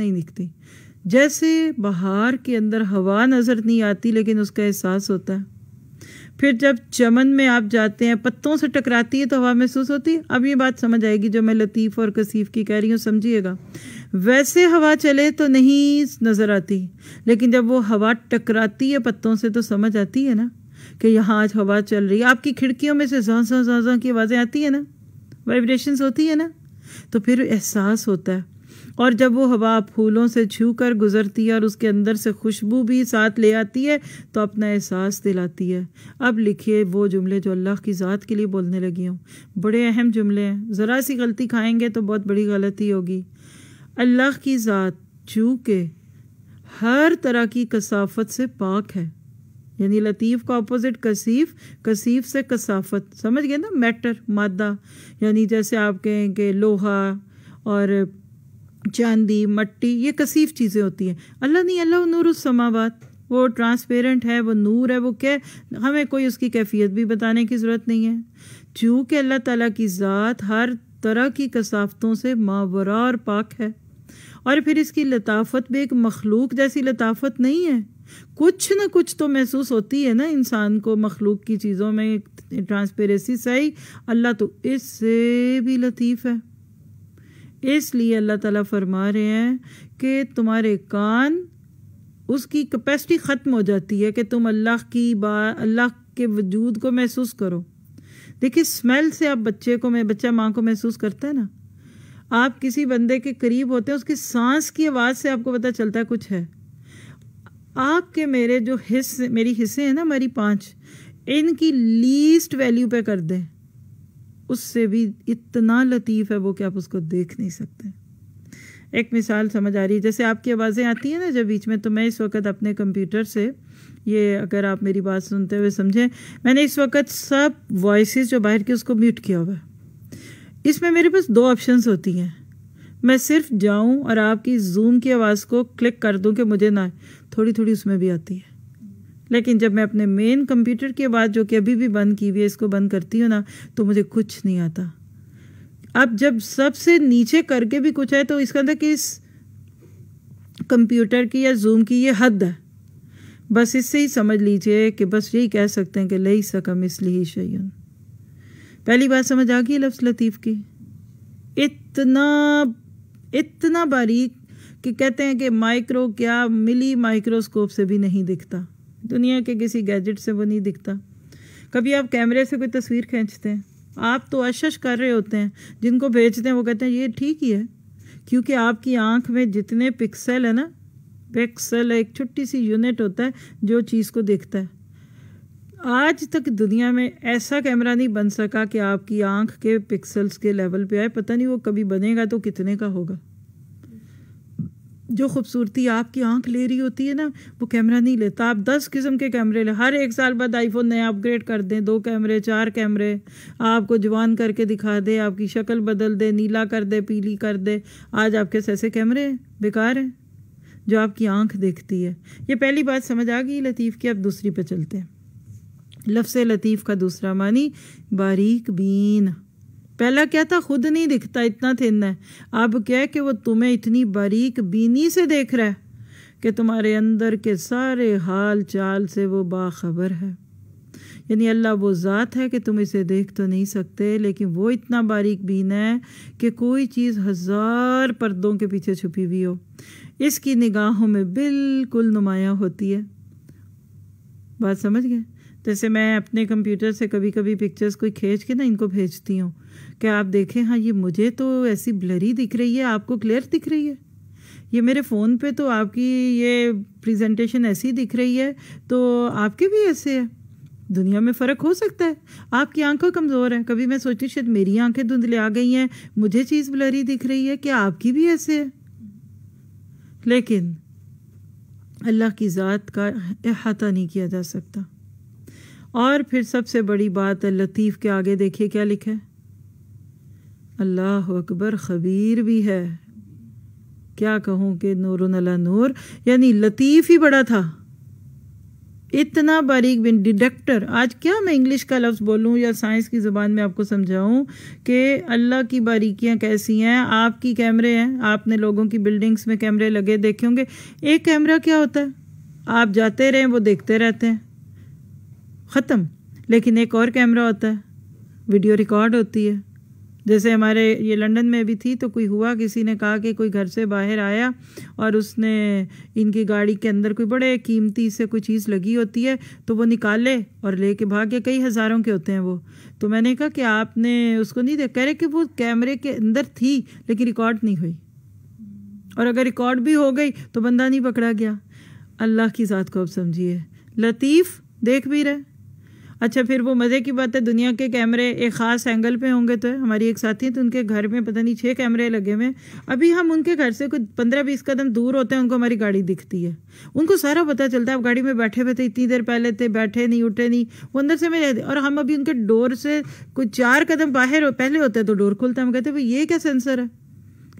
नहीं दिखती। जैसे बहार के अंदर हवा नज़र नहीं आती, लेकिन उसका एहसास होता है। फिर जब चमन में आप जाते हैं, पत्तों से टकराती है तो हवा महसूस होती है। अब ये बात समझ आएगी जो मैं लतीफ़ और कसीफ़ की कह रही हूँ, समझिएगा। वैसे हवा चले तो नहीं नज़र आती, लेकिन जब वो हवा टकराती है पत्तों से तो समझ आती है ना कि यहाँ आज हवा चल रही है। आपकी खिड़कियों में से झों झों झों झों की आवाज़ें आती है ना, वाइब्रेशंस होती है ना, तो फिर एहसास होता है। और जब वो हवा फूलों से छू कर गुजरती है और उसके अंदर से खुशबू भी साथ ले आती है तो अपना एहसास दिलाती है। अब लिखिए वो जुमले जो अल्लाह की ज़ात के लिए बोलने लगी हूँ, बड़े अहम जुमले हैं। ज़रा सी गलती खाएंगे तो बहुत बड़ी गलती होगी। अल्लाह की ज़ात जो के हर तरह की कसाफत से पाक है, यानी लतीफ़ का अपोजिट कसीफ़, कसीफ़ से कसाफत, समझ गए ना, मैटर, मादा, यानी जैसे आप कहें कि लोहा और चांदी, मट्टी, ये कसीफ़ चीज़ें होती हैं। अल्लाह नहीं, अल्लाह नूर उस्समावात, वो ट्रांसपेरेंट है, वो नूर है, वो क्या, हमें कोई उसकी कैफियत भी बताने की ज़रूरत नहीं है। चूँकि अल्लाह ताला की ज़ात हर तरह की कसाफतों से मावरा और पाक है, और फिर इसकी लताफत भी एक मखलूक जैसी लताफत नहीं है। कुछ ना कुछ तो महसूस होती है ना इंसान को मखलूक की चीज़ों में, ट्रांसपेरेंसी सही, अल्लाह तो इससे भी लतीफ़ है। इसलिए अल्लाह ताला फरमा रहे हैं कि तुम्हारे कान, उसकी कैपेसिटी ख़त्म हो जाती है कि तुम अल्लाह के वजूद को महसूस करो। देखिए स्मेल से आप बच्चे को, बच्चा माँ को महसूस करता है ना, आप किसी बंदे के करीब होते हैं, उसकी सांस की आवाज़ से आपको पता चलता है कुछ है। आपके मेरे जो हिस्से, मेरी हिस्से हैं ना, हमारी 5, इनकी लीस्ट वैल्यू पे कर दें, उससे भी इतना लतीफ़ है वो कि आप उसको देख नहीं सकते। एक मिसाल समझ आ रही है, जैसे आपकी आवाज़ें आती हैं ना जब बीच में, तो मैं इस वक्त अपने कंप्यूटर से, ये अगर आप मेरी बात सुनते हुए समझें, मैंने इस वक्त सब वॉइसेस जो बाहर की उसको म्यूट किया हुआ है। इसमें मेरे पास 2 ऑप्शंस होती हैं, मैं सिर्फ जाऊं और आपकी जूम की आवाज़ को क्लिक कर दूं कि मुझे ना, थोड़ी थोड़ी उसमें भी आती है, लेकिन जब मैं अपने मेन कंप्यूटर की आवाज़ जो कि अभी भी बंद की हुई है, इसको बंद करती हूँ ना, तो मुझे कुछ नहीं आता। अब जब सबसे नीचे करके भी कुछ है तो इसका अंदर कि इस कंप्यूटर की या जूम की ये हद है। बस इससे ही समझ लीजिए कि बस यही कह सकते हैं कि लई सकम इसलिए शयन। पहली बात समझ आ गई लफ्ज़ लतीफ़ की, इतना इतना बारीक कि कहते हैं कि माइक्रो क्या मिली माइक्रोस्कोप से भी नहीं दिखता, दुनिया के किसी गैजेट से वो नहीं दिखता। कभी आप कैमरे से कोई तस्वीर खींचते हैं, आप तो अशश कर रहे होते हैं, जिनको भेजते हैं वो कहते हैं ये ठीक ही है, क्योंकि आपकी आंख में जितने पिक्सल है ना, पिक्सल एक छोटी सी यूनिट होता है जो चीज़ को देखता है। आज तक दुनिया में ऐसा कैमरा नहीं बन सका कि आपकी आंख के पिक्सल्स के लेवल पे आए, पता नहीं वो कभी बनेगा तो कितने का होगा। जो खूबसूरती आपकी आंख ले रही होती है ना, वो कैमरा नहीं लेता। आप 10 किस्म के कैमरे ले, हर एक साल बाद आईफोन नया अपग्रेड कर दें, 2 कैमरे, 4 कैमरे, आपको जवान करके दिखा दे, आपकी शक्ल बदल दे, नीला कर दे, पीली कर दे। आज आपके ऐसे कैमरे बेकार हैं जो आपकी आंख देखती है। ये पहली बात समझ आ गई लतीफ़ की। अब दूसरी पे चलते हैं, लफ्ज़ लतीफ़ का दूसरा मानी बारीक बीन। पहला क्या था, खुद नहीं दिखता, इतना थिन है। अब क्या है कि वो तुम्हें इतनी बारीक बीनी से देख रहा है कि तुम्हारे अंदर के सारे हाल चाल से वो बाखबर है। यानी अल्लाह वो ज़ात है कि तुम इसे देख तो नहीं सकते, लेकिन वो इतना बारीक बीन है कि कोई चीज़ 1000 पर्दों के पीछे छुपी हुई हो, इसकी निगाहों में बिल्कुल नुमायाँ होती है। बात समझ गए? जैसे मैं अपने कंप्यूटर से कभी कभी पिक्चर्स कोई खींच के ना इनको भेजती हूँ कि आप देखें, हाँ ये मुझे तो ऐसी ब्लरी दिख रही है, आपको क्लियर दिख रही है। ये मेरे फ़ोन पे तो आपकी ये प्रेजेंटेशन ऐसी दिख रही है, तो आपके भी ऐसे है। दुनिया में फ़र्क हो सकता है, आपकी आंखें कमज़ोर हैं। कभी मैं सोचती शायद मेरी आंखें धुंधले आ गई हैं, मुझे चीज़ ब्लरी दिख रही है, क्या आपकी भी ऐसे है? लेकिन अल्लाह की ज़ात का अहाता नहीं किया जा सकता। और फिर सबसे बड़ी बात है, लतीफ़ के आगे देखिए क्या लिखा है, अल्लाह अकबर, खबीर भी है। क्या कहूँ कि नूरुन अला नूर, यानी लतीफ़ ही बड़ा था, इतना बारीक बिन डिडक्टर। आज क्या मैं इंग्लिश का लफ्ज़ बोलूँ या साइंस की ज़ुबान में आपको समझाऊँ कि अल्लाह की बारीकियाँ कैसी हैं। आपकी कैमरे हैं, आपने लोगों की बिल्डिंग्स में कैमरे लगे देखे होंगे। एक कैमरा क्या होता है, आप जाते रहें वो देखते रहते हैं, ख़त्म। लेकिन एक और कैमरा होता है, वीडियो रिकॉर्ड होती है। जैसे हमारे ये लंदन में भी थी, तो कोई हुआ, किसी ने कहा कि कोई घर से बाहर आया और उसने इनकी गाड़ी के अंदर कोई बड़े कीमती से कोई चीज़ लगी होती है, तो वो निकाले और लेके भाग गए। कई हज़ारों के होते हैं वो। तो मैंने कहा कि आपने उसको नहीं देखा? कह रहे कि वो कैमरे के अंदर थी लेकिन रिकॉर्ड नहीं हुई, और अगर रिकॉर्ड भी हो गई तो बंदा नहीं पकड़ा गया। अल्लाह की ज़ात को अब समझिए, लतीफ़ देख भी रहे। अच्छा, फिर वो मज़े की बात है, दुनिया के कैमरे एक ख़ास एंगल पे होंगे। तो हमारी एक साथी हैं, तो उनके घर में पता नहीं 6 कैमरे लगे हुए हैं। अभी हम उनके घर से कुछ 15-20 कदम दूर होते हैं, उनको हमारी गाड़ी दिखती है, उनको सारा पता चलता है। आप गाड़ी में बैठे हुए थे, इतनी देर पहले थे, बैठे नहीं, उठे नहीं, वो अंदर से मेरे। और हम अभी उनके डोर से कोई 4 कदम बाहर पहले होते हैं तो डोर खोलते हैं। हम कहते हैं भाई ये क्या सेंसर है?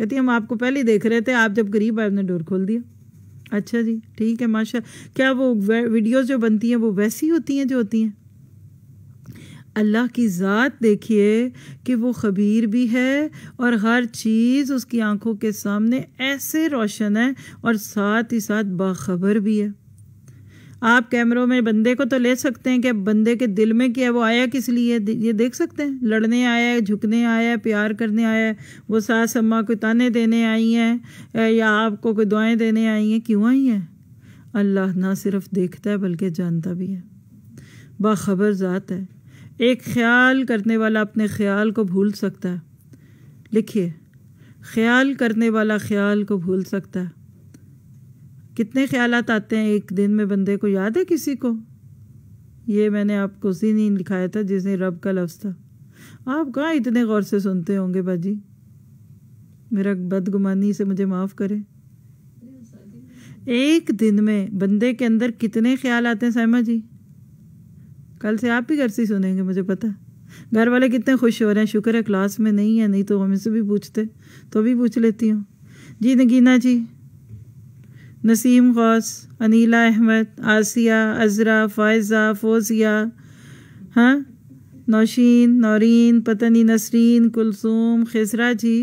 कहती हम आपको पहले देख रहे थे, आप जब करीब आए आपने डोर खोल दिया। अच्छा जी, ठीक है, माशाल्लाह। क्या वो वीडियोस जो बनती हैं वो वैसी होती हैं जो होती हैं? अल्लाह की ज़ात देखिए कि वो खबीर भी है, और हर चीज़ उसकी आंखों के सामने ऐसे रोशन है, और साथ ही साथ बाखबर भी है। आप कैमरों में बंदे को तो ले सकते हैं कि बंदे के दिल में क्या है, वो आया किस लिए, ये देख सकते हैं। लड़ने आया है, झुकने आया है, प्यार करने आया है, वो सास अम्मा को ताने देने आई हैं, या आपको कोई दुआएं देने आई हैं, क्यों आई हैं? अल्लाह ना सिर्फ देखता है बल्कि जानता भी है। बाखबर ज़ात है। एक ख्याल करने वाला अपने ख्याल को भूल सकता है। लिखिए, ख्याल करने वाला ख्याल को भूल सकता है। कितने ख्यालात आते हैं एक दिन में बंदे को, याद है किसी को? ये मैंने आपको उसी नहीं लिखाया था जिसने रब का लफ्ज़ था। आप कहाँ इतने गौर से सुनते होंगे बाजी, मेरा बदगुमानी से मुझे माफ़ करें। एक दिन में बंदे के अंदर कितने ख्याल आते हैं साइमा जी? कल से आप भी घर से सुनेंगे, मुझे पता। घर वाले कितने खुश हो रहे हैं, शुक्र है क्लास में नहीं है, नहीं तो हम इससे भी पूछते, तो भी पूछ लेती हूँ जी। नगीना जी, नसीम गौस, अनीला अहमद, आसिया, अजरा, फ़ायज़ा, फ़ोज़िया, हाँ, नौशीन, नौरीन, पतनी, नसरीन, कुलसूम, खिसरा जी,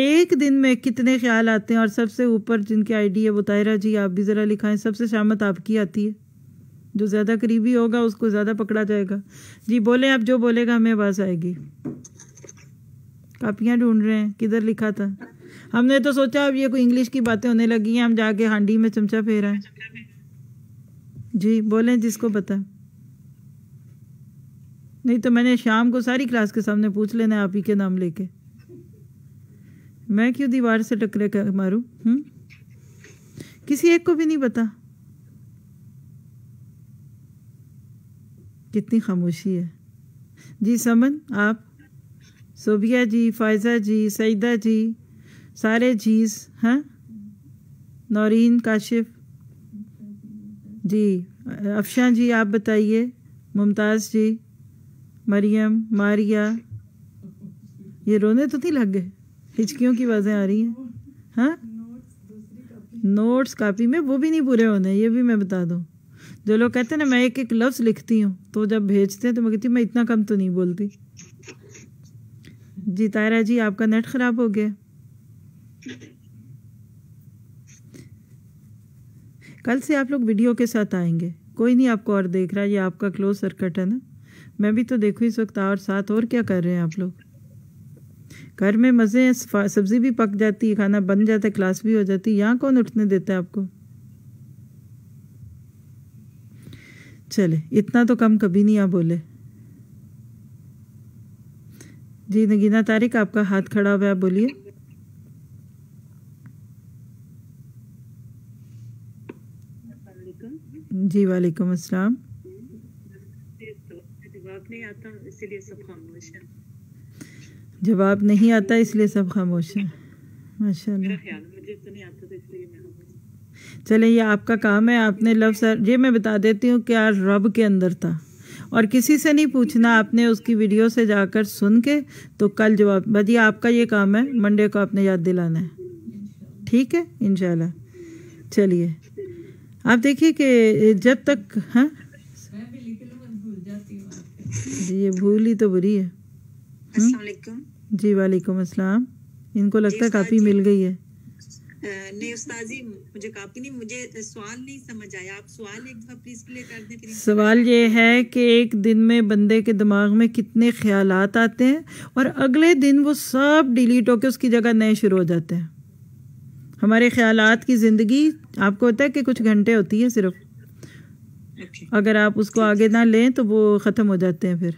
एक दिन में कितने ख्याल आते हैं। और सबसे ऊपर जिनकी आईडी है वो ताहिरा जी, आप भी ज़रा लिखाएं। सबसे शामत आपकी आती है, जो ज़्यादा करीबी होगा उसको ज़्यादा पकड़ा जाएगा। जी बोलें, आप जो बोलेगा हमें आवाज़ आएगी। कापियाँ ढूंढ रहे हैं, किधर लिखा था? हमने तो सोचा अब ये कोई इंग्लिश की बातें होने लगी हैं, हम जाके हांडी में चमचा फेरा है। जी बोलें जिसको पता, नहीं तो मैंने शाम को सारी क्लास के सामने पूछ लेना आप ही के नाम लेके। मैं क्यों दीवार से टकरे कर मारूं? किसी एक को भी नहीं पता? कितनी खामोशी है जी। समन आप, सोबिया जी, फ़ायज़ा जी, सईदा जी, सारे जीज़, हैं, नौरीन, काशिफ जी, अफशा जी, आप बताइए, मुमताज़ जी, मरियम, मारिया, ये रोने तो नहीं लग गए? हिचकियों की आवाज़ें आ रही हैं। हाँ, नोट्स कापी में वो भी नहीं पूरे होने, ये भी मैं बता दूँ। जो लोग कहते हैं ना मैं एक एक लफ्ज़ लिखती हूँ, तो जब भेजते हैं तो मैं कहती हूँ मैं इतना कम तो नहीं बोलती। जी तायरा जी, आपका नेट ख़राब हो गया। कल से आप लोग वीडियो के साथ आएंगे, कोई नहीं आपको और देख रहा है, ये आपका क्लोज सर्किट है ना। मैं भी तो देखूँ इस वक्त, और साथ और क्या कर रहे हैं आप लोग? घर में मज़े हैं, सब्ज़ी भी पक जाती है, खाना बन जाता है, क्लास भी हो जाती है। यहाँ कौन उठने देता है आपको? चले, इतना तो कम कभी नहीं आप बोले। जी नगीना तारिक, आपका हाथ खड़ा हुआ है, आप बोलिए। जी वालेकुम अस्सलाम। जवाब नहीं आता इसलिए सब खामोश है, माशाल्लाह। चले, ये आपका काम है, आपने लफ्ज़ ये मैं बता देती हूँ कि आज रब के अंदर था, और किसी से नहीं पूछना, आपने उसकी वीडियो से जाकर सुन के तो कल जवाब। भाजी आपका ये काम है, मंडे को आपने याद दिलाना है, ठीक है इंशाल्लाह। चलिए आप देखिए कि जब तक, हाँ जी ये भूल ही तो बुरी है। जी वालेकुम अस्सलाम। इनको लगता है काफ़ी मिल गई है। नहीं उस्ताजी, मुझे काफी नहीं, मुझे सवाल नहीं समझ आया, आप सवाल एक बार प्लीज क्लियर कर दें। सवाल ये है कि एक दिन में बंदे के दिमाग में कितने ख्यालात आते हैं और अगले दिन वो सब डिलीट होके उसकी जगह नए शुरू हो जाते हैं। हमारे ख्यालात की जिंदगी आपको होता है कि कुछ घंटे होती है सिर्फ, अगर आप उसको आगे ना लें तो वो ख़त्म हो जाते हैं फिर।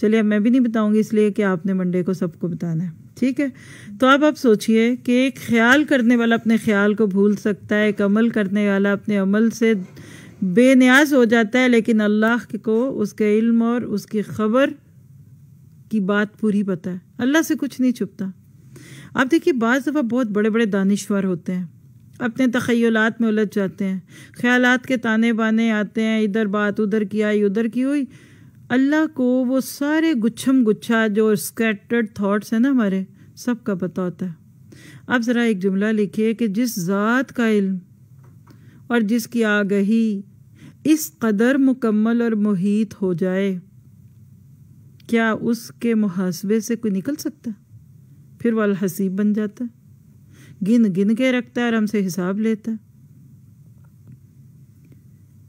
चलिए अब मैं भी नहीं बताऊंगी, इसलिए कि आपने मंडे को सबको बताना है, ठीक है। तो अब आप सोचिए कि एक ख्याल करने वाला अपने ख्याल को भूल सकता है, एक अमल करने वाला अपने अमल से बेनियाज हो जाता है, लेकिन अल्लाह को उसके इल्म और उसकी खबर की बात पूरी पता है, अल्लाह से कुछ नहीं छुपता। आप देखिए बाज़ दफ़ा बहुत बड़े बड़े दानिश्वर होते हैं, अपने तख़य्युलात में उलझ जाते हैं, ख्यालात के ताने बाने आते हैं, इधर बात उधर की आई उधर की हुई। अल्लाह को वो सारे गुच्छम गुच्छा जो स्कैटर्ड थॉट्स हैं ना हमारे, सब का पता होता है। आप ज़रा एक जुमला लिखिए कि जिस ज़ात का इल्म और जिसकी आगही इस कदर मुकम्मल और मुहीत हो जाए, क्या उसके मुहासबे से कोई निकल सकता? फिर वह हसीब बन जाता है, गिन गिन के रखता है और हमसे हिसाब लेता है।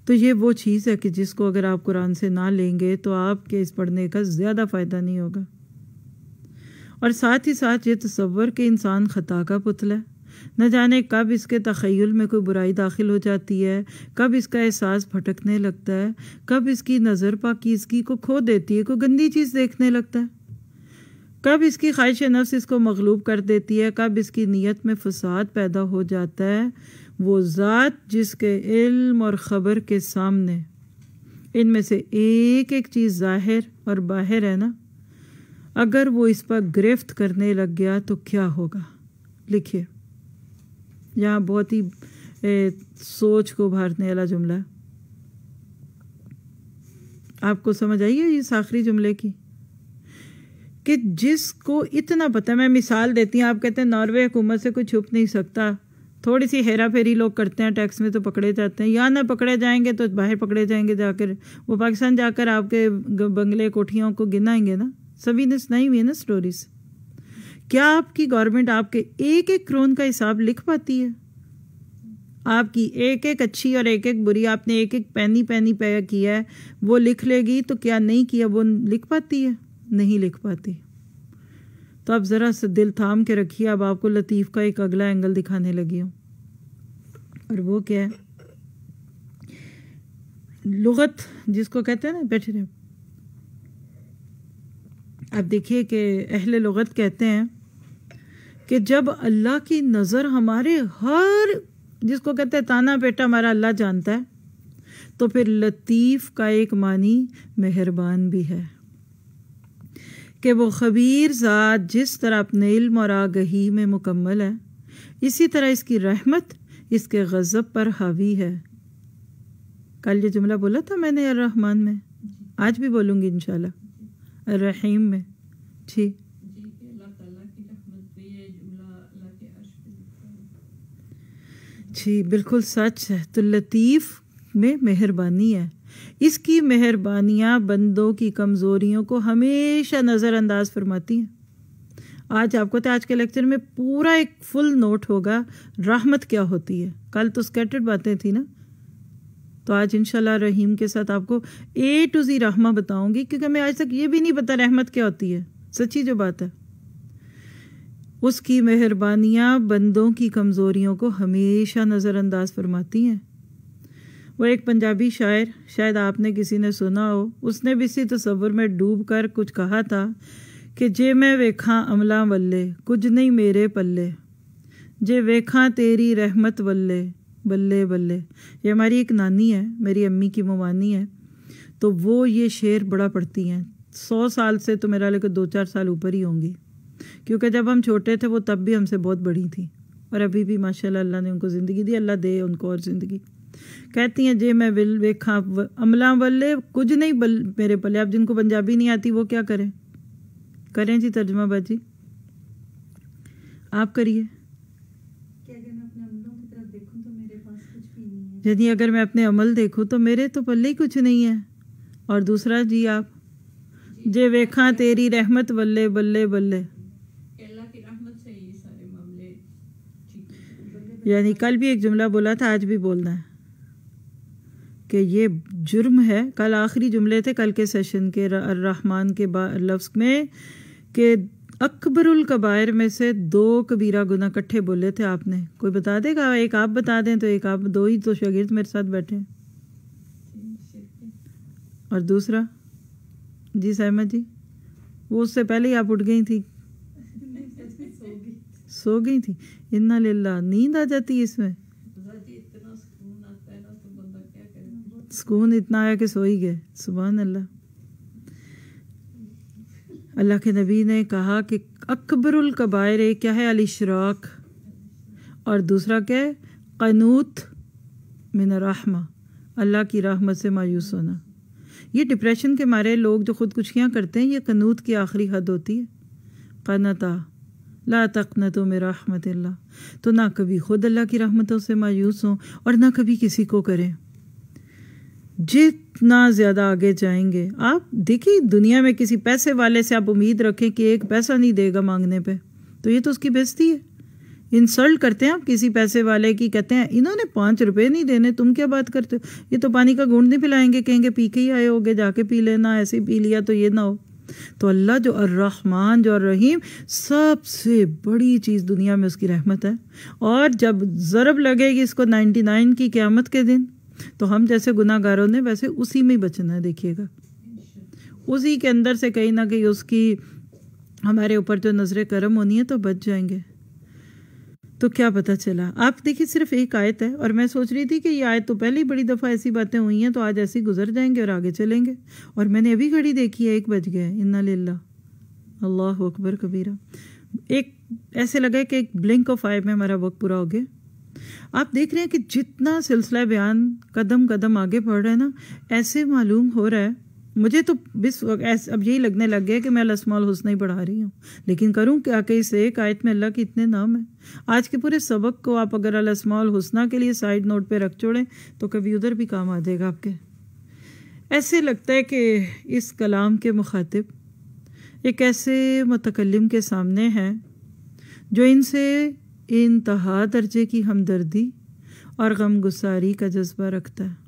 तो ये वो चीज़ है कि जिसको अगर आप कुरान से ना लेंगे तो आपके इस पढ़ने का ज़्यादा फ़ायदा नहीं होगा। और साथ ही साथ ये तसव्वुर के इंसान ख़ता का पुतला है, न जाने कब इसके तख़य्युल में कोई बुराई दाखिल हो जाती है, कब इसका एहसास भटकने लगता है, कब इसकी नज़र पाकीज़गी को खो देती है, कोई गंदी चीज़ देखने लगता है, कब इसकी ख्वाहिश नफ्स इसको मगलूब कर देती है, कब इसकी नीयत में फसाद पैदा हो जाता है। वो ज़ात जिसके इल्म और ख़बर के सामने इनमें से एक एक चीज़ ज़ाहिर और बाहर है ना, अगर वो इस पर गिरफ्त करने लग गया तो क्या होगा? लिखिए, यहाँ बहुत ही सोच को उभारने वाला जुमला है। आपको समझ आई है इस आखिरी जुमले की कि जिसको इतना पता है। मैं मिसाल देती हूँ, आप कहते हैं नॉर्वे हुकूमत से कोई छुप नहीं सकता, थोड़ी सी हेरा फेरी लोग करते हैं टैक्स में तो पकड़े जाते हैं, या ना पकड़े जाएंगे तो बाहर पकड़े जाएंगे, जाकर वो पाकिस्तान जाकर आपके बंगले कोठियों को गिनाएंगे ना। सभी ने सुनाई हुई है ना स्टोरीज। क्या आपकी गवर्नमेंट आपके एक एक क्रोन का हिसाब लिख पाती है? आपकी एक एक अच्छी और एक एक बुरी, आपने एक एक पैनी पैनी पे किया है वो लिख लेगी, तो क्या नहीं किया वो लिख पाती है? नहीं लिख पाती। तो आप ज़रा से दिल थाम के रखिए, अब आपको लतीफ़ का एक अगला एंगल दिखाने लगी हूँ। और वो क्या है? लुगत जिसको कहते हैं ना, बैठे रहे आप। देखिए कि अहले लुगत कहते हैं कि जब अल्लाह की नज़र हमारे हर, जिसको कहते हैं ताना पेटा, हमारा अल्लाह जानता है, तो फिर लतीफ़ का एक मानी मेहरबान भी है कि वो खबीर ज़ात जिस तरह अपने इल्म और आगही में मुकम्मल है, इसी तरह इसकी रहमत इसके गज़ब पर हावी है। कल ये जुमला बोला था मैंने अर्रहमान में, आज भी बोलूँगी इंशाल्लाह अर्रहीम में। जी जी बिल्कुल सच है। तो लतीफ़ में मेहरबानी है, इसकी मेहरबानियाँ बंदों की कमज़ोरियों को हमेशा नज़रअंदाज फरमाती हैं। आज आपको तो आज के लेक्चर में पूरा एक फुल नोट होगा रहमत क्या होती है, कल तो स्कैटर्ड बातें थी ना, तो आज इंशाल्लाह रहीम के साथ आपको A to Z रहमा बताऊंगी, क्योंकि मैं आज तक ये भी नहीं पता रहमत क्या होती है। सच्ची जो बात है, उसकी मेहरबानियाँ बंदों की कमज़ोरियों को हमेशा नज़रअंदाज फरमाती हैं। वो एक पंजाबी शायर, शायद आपने किसी ने सुना हो, उसने भी इसी तसव्वुर में डूब कर कुछ कहा था कि जे मैं वेखा अमला वल्ले कुछ नहीं मेरे पल्ले, जे वेखा तेरी रहमत वल्ले बल्ले बल्ले। ये हमारी एक नानी है, मेरी अम्मी की मवानी है, तो वो ये शेर बड़ा पढ़ती हैं। 100 साल से तो मेरा लेकर 2-4 साल ऊपर ही होंगी, क्योंकि जब हम छोटे थे वो तब भी हमसे बहुत बड़ी थी, और अभी भी माशाल्लाह अल्लाह ने उनको ज़िंदगी दी, अल्लाह दे उनको और ज़िंदगी। कहती हैं जे मैं विल वेखा अमला बल्ले कुछ नहीं मेरे पल्ले। आप जिनको पंजाबी नहीं आती वो क्या करें? करें जी तर्जुमा बाजी, आप करिए। यानी अगर मैं अपने अमल देखूं तो मेरे तो पल्ले ही कुछ नहीं है। और दूसरा जी आप जे वेखा तेरी रहमत बल्ले बल्ले बल्ले, अल्लाह की रहमत से ये सारे मामले ठीक यानी कल भी एक जुमला बोला था, आज भी बोलना है कि ये जुर्म है। कल आखिरी जुमले थे कल के सेशन के रहमान के लफ्ज़ में कि अकबरुल कबायर में से दो कबीरा गुनाह इकट्ठे बोले थे आपने। कोई बता देगा? एक आप बता दें तो एक आप, दो ही तो शागिर्द मेरे साथ बैठे हैं। और दूसरा जी सहमा जी, वो उससे पहले ही आप उठ गई थी, सो गई थी। इन्ना लिल्ला, नींद आ जाती है इसमें। सुकून इतना आया कि सो ही गए। सुभान अल्लाह। अल्लाह के नबी ने कहा कि अकबरुल कबायर एक क्या है? अल इशराक। और दूसरा क्या है? कनूत मिन रहमा, अल्लाह की रहमत से मायूस होना। ये डिप्रेशन के मारे लोग जो खुदकुशियाँ करते हैं, ये कनूत की आखिरी हद होती है। क़नता ला तक़नतू मिन रहमतिल्लाह। तो ना कभी खुद अल्लाह की रहमतों से मायूस हों और ना कभी किसी को करें। जितना ज़्यादा आगे जाएंगे आप देखिए, दुनिया में किसी पैसे वाले से आप उम्मीद रखें कि एक पैसा नहीं देगा मांगने पे, तो ये तो उसकी बेइज्जती है। इंसल्ट करते हैं आप किसी पैसे वाले की, कहते हैं इन्होंने 5 रुपए नहीं देने, तुम क्या बात करते हो, ये तो पानी का घूंट नहीं पिलाएंगे, कहेंगे पी के ही आए होगे, जाके पी लेना, ऐसे ही पी लिया तो ये ना हो। तो अल्लाह जो अर्रहमान जो अर्रहीम, सबसे बड़ी चीज़ दुनिया में उसकी रहमत है। और जब ज़रब लगेगी इसको 99 की क़यामत के दिन, तो हम जैसे गुनाहगारों ने वैसे उसी में ही बचना है। देखिएगा उसी के अंदर से कहीं ना कहीं उसकी हमारे ऊपर जो नजर करम होनी है, तो बच जाएंगे। तो क्या पता चला, आप देखिए सिर्फ एक आयत है। और मैं सोच रही थी कि ये आयत तो पहले ही बड़ी दफ़ा ऐसी बातें हुई हैं, तो आज ऐसी गुजर जाएंगे और आगे चलेंगे। और मैंने अभी घड़ी देखी है 1 बज गया है। इन्ना लिल्लाह अल्लाह अकबर कबीरा। एक ऐसे लगा कि एक ब्लिंक ऑफ आई में हमारा वक्त पूरा हो गया। आप देख रहे हैं कि जितना सिलसिला बयान कदम कदम आगे बढ़ रहा है ना, ऐसे मालूम हो रहा है मुझे तो बिस अब यही लगने लग गया कि मैं लस्माल हुस्ना ही पढ़ा रही हूँ। लेकिन करूँ क्या कि इस एक आयत में अल्लाह के इतने नाम हैं। आज के पूरे सबक को आप अगर लस्माल हुस्ना के लिए साइड नोट पे रख छोड़ें तो कभी उधर भी काम आ जाएगा आपके। ऐसे लगता है कि इस कलाम के मुखातिब एक ऐसे मुतकल्लिम के सामने हैं जो इनसे इंतहा दर्जे की हमदर्दी और गम गुसारी का जज्बा रखता है।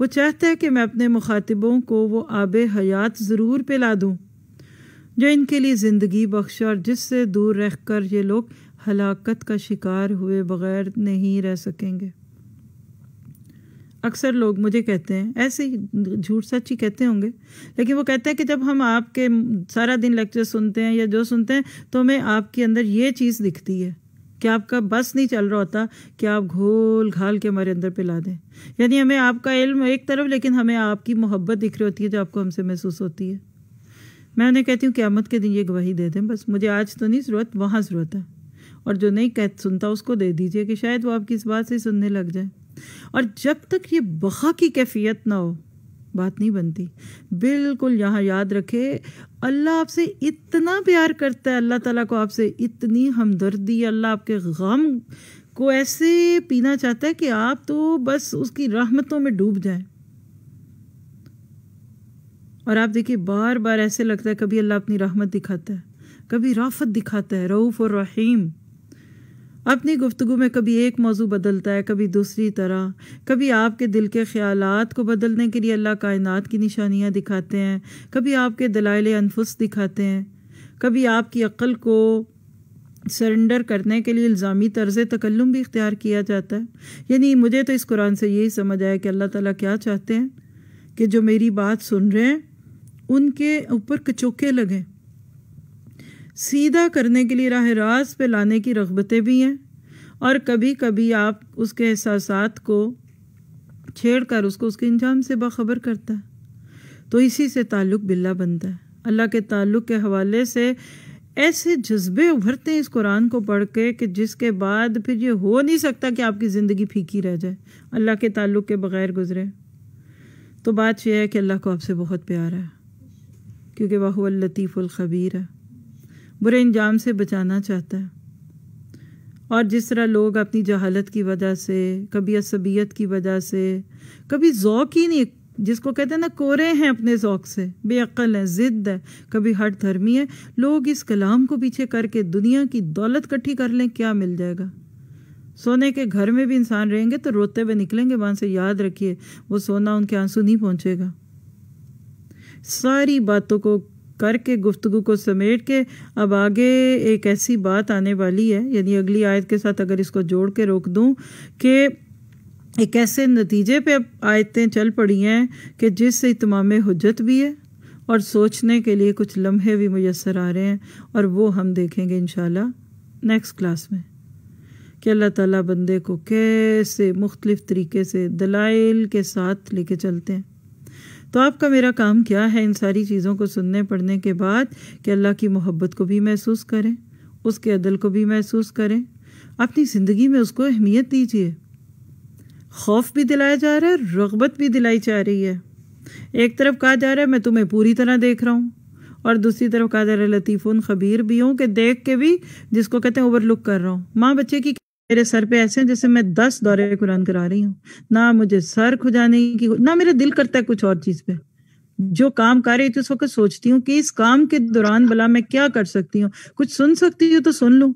वो चाहता है कि मैं अपने मुखातिबों को वो आबे हयात ज़रूर पिला दूँ जो इनके लिए ज़िंदगी बख्श और जिससे दूर रहकर ये लोग हलाकत का शिकार हुए बग़ैर नहीं रह सकेंगे। अक्सर लोग मुझे कहते हैं ऐसे ही, झूठ सच ही कहते होंगे, लेकिन वो कहते हैं कि जब हम आपके सारा दिन लेक्चर सुनते हैं या जो सुनते हैं तो हमें आपके अंदर ये चीज़ दिखती है कि आपका बस नहीं चल रहा होता कि आप घोल घाल के हमारे अंदर पिला दें। यानी हमें आपका इल्म एक तरफ, लेकिन हमें आपकी मोहब्बत दिख रही होती है जो आपको हमसे महसूस होती है। मैं उन्हें कहती हूँ क़यामत के दिन ये गवाही दे दें, बस मुझे आज तो नहीं ज़रूरत, वहाँ ज़रूरत है। और जो नहीं कह सुनता उसको दे दीजिए कि शायद वो आपकी इस बात से सुनने लग जाए। और जब तक ये बखा की कैफियत ना हो, बात नहीं बनती। बिल्कुल यहाँ याद रखे, अल्लाह आपसे इतना प्यार करता है, अल्लाह ताला को आपसे इतनी हमदर्दी, अल्लाह आपके गम को ऐसे पीना चाहता है कि आप तो बस उसकी रहमतों में डूब जाएं। और आप देखिए बार बार ऐसे लगता है, कभी अल्लाह अपनी रहमत दिखाता है, कभी राफत दिखाता है, रऊफ़ और रहीम। अपनी गुफ्तगू में कभी एक मौजू बदलता है, कभी दूसरी तरह, कभी आपके दिल के ख्यालात को बदलने के लिए अल्लाह कायनात की निशानियाँ दिखाते हैं, कभी आपके दलाइल अनफुस दिखाते हैं, कभी आपकी अक्ल को सरेंडर करने के लिए इल्ज़ामी तर्ज़ तकल्लुम भी इख्तियार किया जाता है। यानी मुझे तो इस कुरान से यही समझ आया कि अल्लाह ताला क्या चाहते हैं कि जो मेरी बात सुन रहे हैं उनके ऊपर कचोके लगें। सीधा करने के लिए राह रास्त पे लाने की रग़बतें भी हैं, और कभी कभी आप उसके एहसासात को छेड़कर उसको उसके अंजाम से बाखबर करता है। तो इसी से ताल्लुक़ बिल्ला बनता है। अल्लाह के ताल्लुक़ के हवाले से ऐसे जज्बे उभरते हैं इस कुरान को पढ़ के कि जिसके बाद फिर ये हो नहीं सकता कि आपकी ज़िंदगी फीकी रह जाए, अल्लाह के ताल्लुक़ के बग़ैर गुजरे। तो बात यह है कि अल्लाह को आपसे बहुत प्यार है, क्योंकि वह लतीफ़ुल ख़बीर है, बुरे इंजाम से बचाना चाहता है। और जिस तरह लोग अपनी जहालत की वजह से, कभी असबियत की वजह से, कभी ज़ौक़ ही नहीं, जिसको कहते हैं ना कोरे हैं अपने ज़ौक़ से, बेअक़ल हैं, ज़िद्द है, कभी हट धर्मी है, लोग इस कलाम को पीछे करके दुनिया की दौलत इकट्ठी कर लें, क्या मिल जाएगा? सोने के घर में भी इंसान रहेंगे तो रोते हुए निकलेंगे वहाँ से, याद रखिए वो सोना उनके आंसू नहीं पहुँचेगा। सारी बातों को करके गुफ्तगू को समेट के अब आगे एक ऐसी बात आने वाली है, यानी अगली आयत के साथ अगर इसको जोड़ के रोक दूं कि एक ऐसे नतीजे पे अब आयतें चल पड़ी हैं कि जिससे इत्माम हुज्जत भी है और सोचने के लिए कुछ लम्हे भी मुयस्सर आ रहे हैं, और वो हम देखेंगे इंशाल्लाह नेक्स्ट क्लास में कि अल्लाह ताला बंदे को कैसे मुख्तलिफ तरीके से दलाइल के साथ लेके चलते हैं। तो आपका मेरा काम क्या है इन सारी चीज़ों को सुनने पढ़ने के बाद कि अल्लाह की मोहब्बत को भी महसूस करें, उसके अदल को भी महसूस करें, अपनी ज़िंदगी में उसको अहमियत दीजिए। खौफ भी दिलाया जा रहा है, रग़बत भी दिलाई जा रही है। एक तरफ कहा जा रहा है मैं तुम्हें पूरी तरह देख रहा हूँ, और दूसरी तरफ कहा जा रहा है लतीफ़ुन खबीर भी हूँ कि देख के भी जिसको कहते हैं ओवरलुक कर रहा हूँ। माँ बच्चे की मेरे सर पे ऐसे हैं जैसे मैं 10 दौरे कुरान करा रही हूँ, ना मुझे सर खुजाने की ना मेरा दिल करता है कुछ और चीज़ पे। जो काम कर रही थी उस वक्त सोचती हूँ कि इस काम के दौरान भला मैं क्या कर सकती हूँ, कुछ सुन सकती हूँ तो सुन लूँ,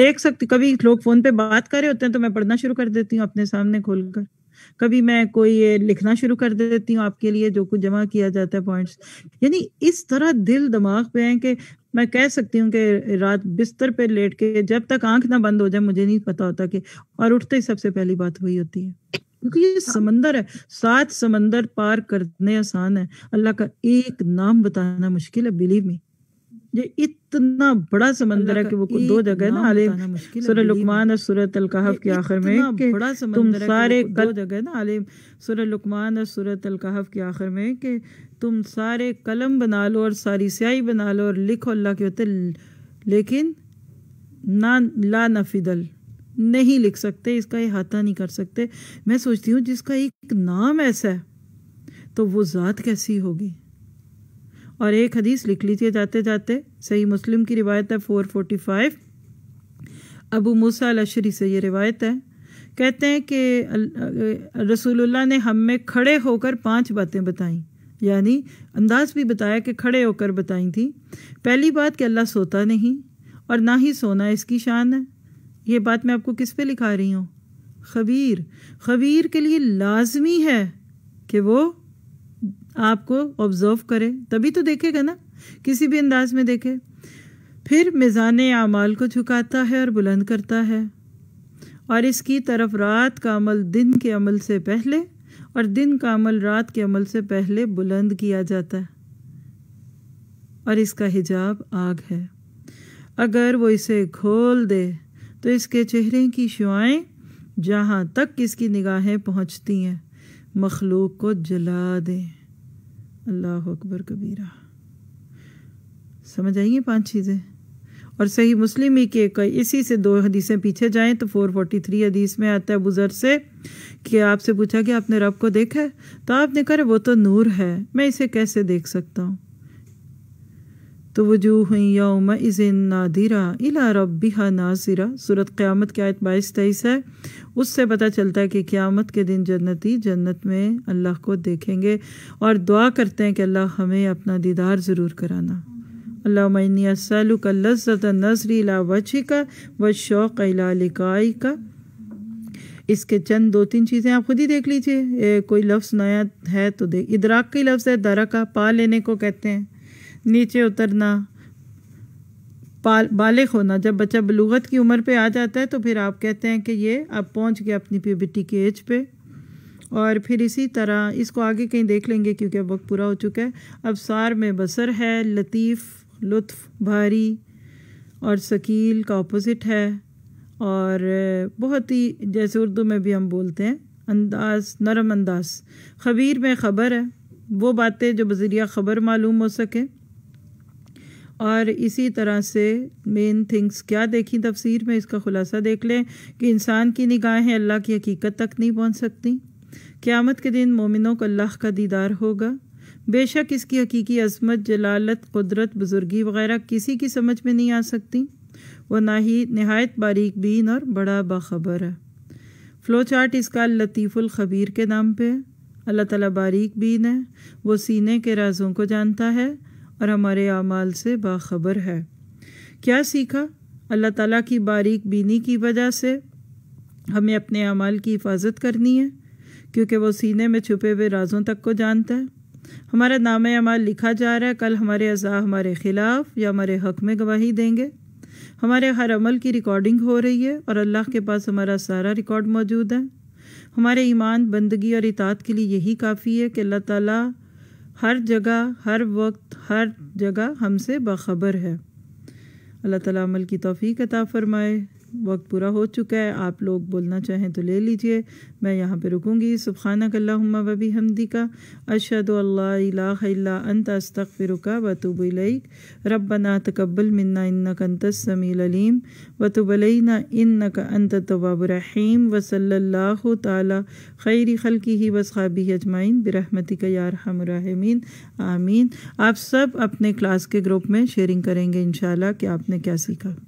देख सकती। कभी लोग फोन पे बात कर रहे होते हैं तो मैं पढ़ना शुरू कर देती हूँ अपने सामने खोलकर, कभी मैं कोई लिखना शुरू कर देती हूँ आपके लिए जो कुछ जमा किया जाता है पॉइंट्स। यानी इस तरह दिल दिमाग पे है कि मैं कह सकती हूँ कि रात बिस्तर पे लेट के जब तक आंख ना बंद हो जाए मुझे नहीं पता होता कि, और उठते ही सबसे पहली बात वही होती है, क्योंकि ये समंदर है, 7 समंदर पार करने आसान है, अल्लाह का एक नाम बताना मुश्किल है। बिलीव मी, ये इतना बड़ा समंदर है कि वो 2 जगह है ना, सूरह लुकमान और सूरह अल-कहफ के आखिर में कि तुम सारे 2 जगह है ना सूरह लुकमान और सूरह अल-कहफ के आखिर में कि तुम सारे कलम बना लो और सारी स्याही बना लो और लिखो अल्लाह के होते, लेकिन ना ला नफिदल नहीं लिख सकते, इसका इहाता नहीं कर सकते। मैं सोचती हूँ जिसका एक नाम ऐसा है तो वो ज़ात कैसी होगी। और एक हदीस लिख लीजिए जाते जाते, सही मुस्लिम की रिवायत है 445, अबू मूसा अल-अशरी से ये रिवायत है। कहते हैं कि रसूलुल्लाह ने हमें खड़े होकर 5 बातें बताईं, यानी अंदाज भी बताया कि खड़े होकर बताई थी। पहली बात कि अल्लाह सोता नहीं और ना ही सोना इसकी शान है। ये बात मैं आपको किस पे लिखा रही हूँ, खबीर। खबीर के लिए लाजमी है कि वो आपको ऑब्जर्व करे, तभी तो देखेगा ना, किसी भी अंदाज में देखे। फिर मिज़ाने आमाल को झुकाता है और बुलंद करता है, और इसकी तरफ रात का अमल दिन के अमल से पहले और दिन का अमल रात के अमल से पहले बुलंद किया जाता है, और इसका हिजाब आग है, अगर वो इसे खोल दे तो इसके चेहरे की शुआएं जहाँ तक इसकी निगाहें पहुँचती हैं मखलूक को जला दे। अल्लाह अकबर कबीरा। समझ आइए 5 चीज़ें। और सही मुस्लिम के इसी से 2 हदीसें पीछे जाएं तो 443 हदीस में आता है अबू ज़र से कि आपसे पूछा कि आपने रब को देखा है, तो आपने कहा वो तो नूर है, मैं इसे कैसे देख सकता हूँ। तो वजूह यौम इज़िन नादिरा इला रब्बिहा नासिरा, सूरत क़यामत की आयत 22-23 है। उससे पता चलता है कि क़यामत के दिन जन्नती जन्नत में अल्लाह को देखेंगे, और दुआ करते हैं कि अल्लाह हमें अपना दीदार ज़रूर कराना। अल्लाहुम्मा इन्नी अस्अलुका लज़्ज़ता नज़री इला वजहिका व शौक़ा इला लिक़ाइका। इसके चंद 2-3 चीज़ें आप खुद ही देख लीजिए, कोई लफ्ज़ नया है तो देख। इदराक का लफ्ज़ है, दरका पा लेने को कहते हैं, नीचे उतरना, बालिग होना। जब बच्चा बलूगत की उम्र पे आ जाता है तो फिर आप कहते हैं कि ये आप पहुंच गया अपनी प्यूबर्टी की एज पे। और फिर इसी तरह इसको आगे कहीं देख लेंगे क्योंकि अब वक्त पूरा हो चुका है। अब सार में बसर है, लतीफ़ लुत्फ़ भारी, और शकील का अपोज़िट है, और बहुत ही जैसे उर्दू में भी हम बोलते हैं अंदाज, नरम अंदाज। खबीर में ख़बर है, वो बातें जो बज़रिया ख़बर मालूम हो सके। और इसी तरह से मेन थिंग्स क्या देखी तफसीर में, इसका ख़ुलासा देख लें कि इंसान की निगाहें अल्लाह की हकीकत तक नहीं पहुंच सकती। क़यामत के दिन मोमिनों को अल्लाह का दीदार होगा। बेशक इसकी हकीकी अज़मत, जलालत, कुदरत, बुज़ुर्गी वग़ैरह किसी की समझ में नहीं आ सकती, वह ना ही नहायत बारीक बीन और बड़ा बाखबर है। फ़्लो चार्ट इसका लतीफ़ुल ख़बीर के नाम पर है। अल्लाह ताला बारीक बीन है, वो सीने के राज़ों को जानता है और हमारे आमाल से बाखबर है। क्या सीखा? अल्लाह ताला की बारीक बीनी की वजह से हमें अपने अमाल की हिफाजत करनी है क्योंकि वो सीने में छुपे हुए राजों तक को जानता है। हमारा नाम अमाल लिखा जा रहा है, कल हमारे अज़ा हमारे ख़िलाफ़ या हमारे हक़ में गवाही देंगे। हमारे हर अमल की रिकॉर्डिंग हो रही है और अल्लाह के पास हमारा सारा रिकॉर्ड मौजूद है। हमारे ईमान, बंदगी और इताअत के लिए यही काफ़ी है कि अल्लाह ताला हर जगह, हर वक्त, हर जगह हमसे बाखबर है। अल्लाह ताला अमल की तौफीक अता फ़रमाए। वक्त पूरा हो चुका है, आप लोग बोलना चाहें तो ले लीजिए, मैं यहाँ पे रुकूँगी। सुब्हानकल्लाहुम्मा व बिहम्दिका अशहदु अल्ला इलाहा इल्ला अंत अस्तगफिरुका व अतूबु इलैक। रब्बना तकब्बल मिन्ना इन्नका अंतस समीउल अलीम व तुब अलैना इन्नका अंतत तव्वाबुर रहीम। व सल्लल्लाहु तआला खैरी खल्किही व अस्हाबिही अजमाइन बिरहमतिका या अरहमुर राहिमीन। आमीन। आप सब अपने क्लास के ग्रुप में शेयरिंग करेंगे इंशाल्लाह कि आपने क्या सीखा।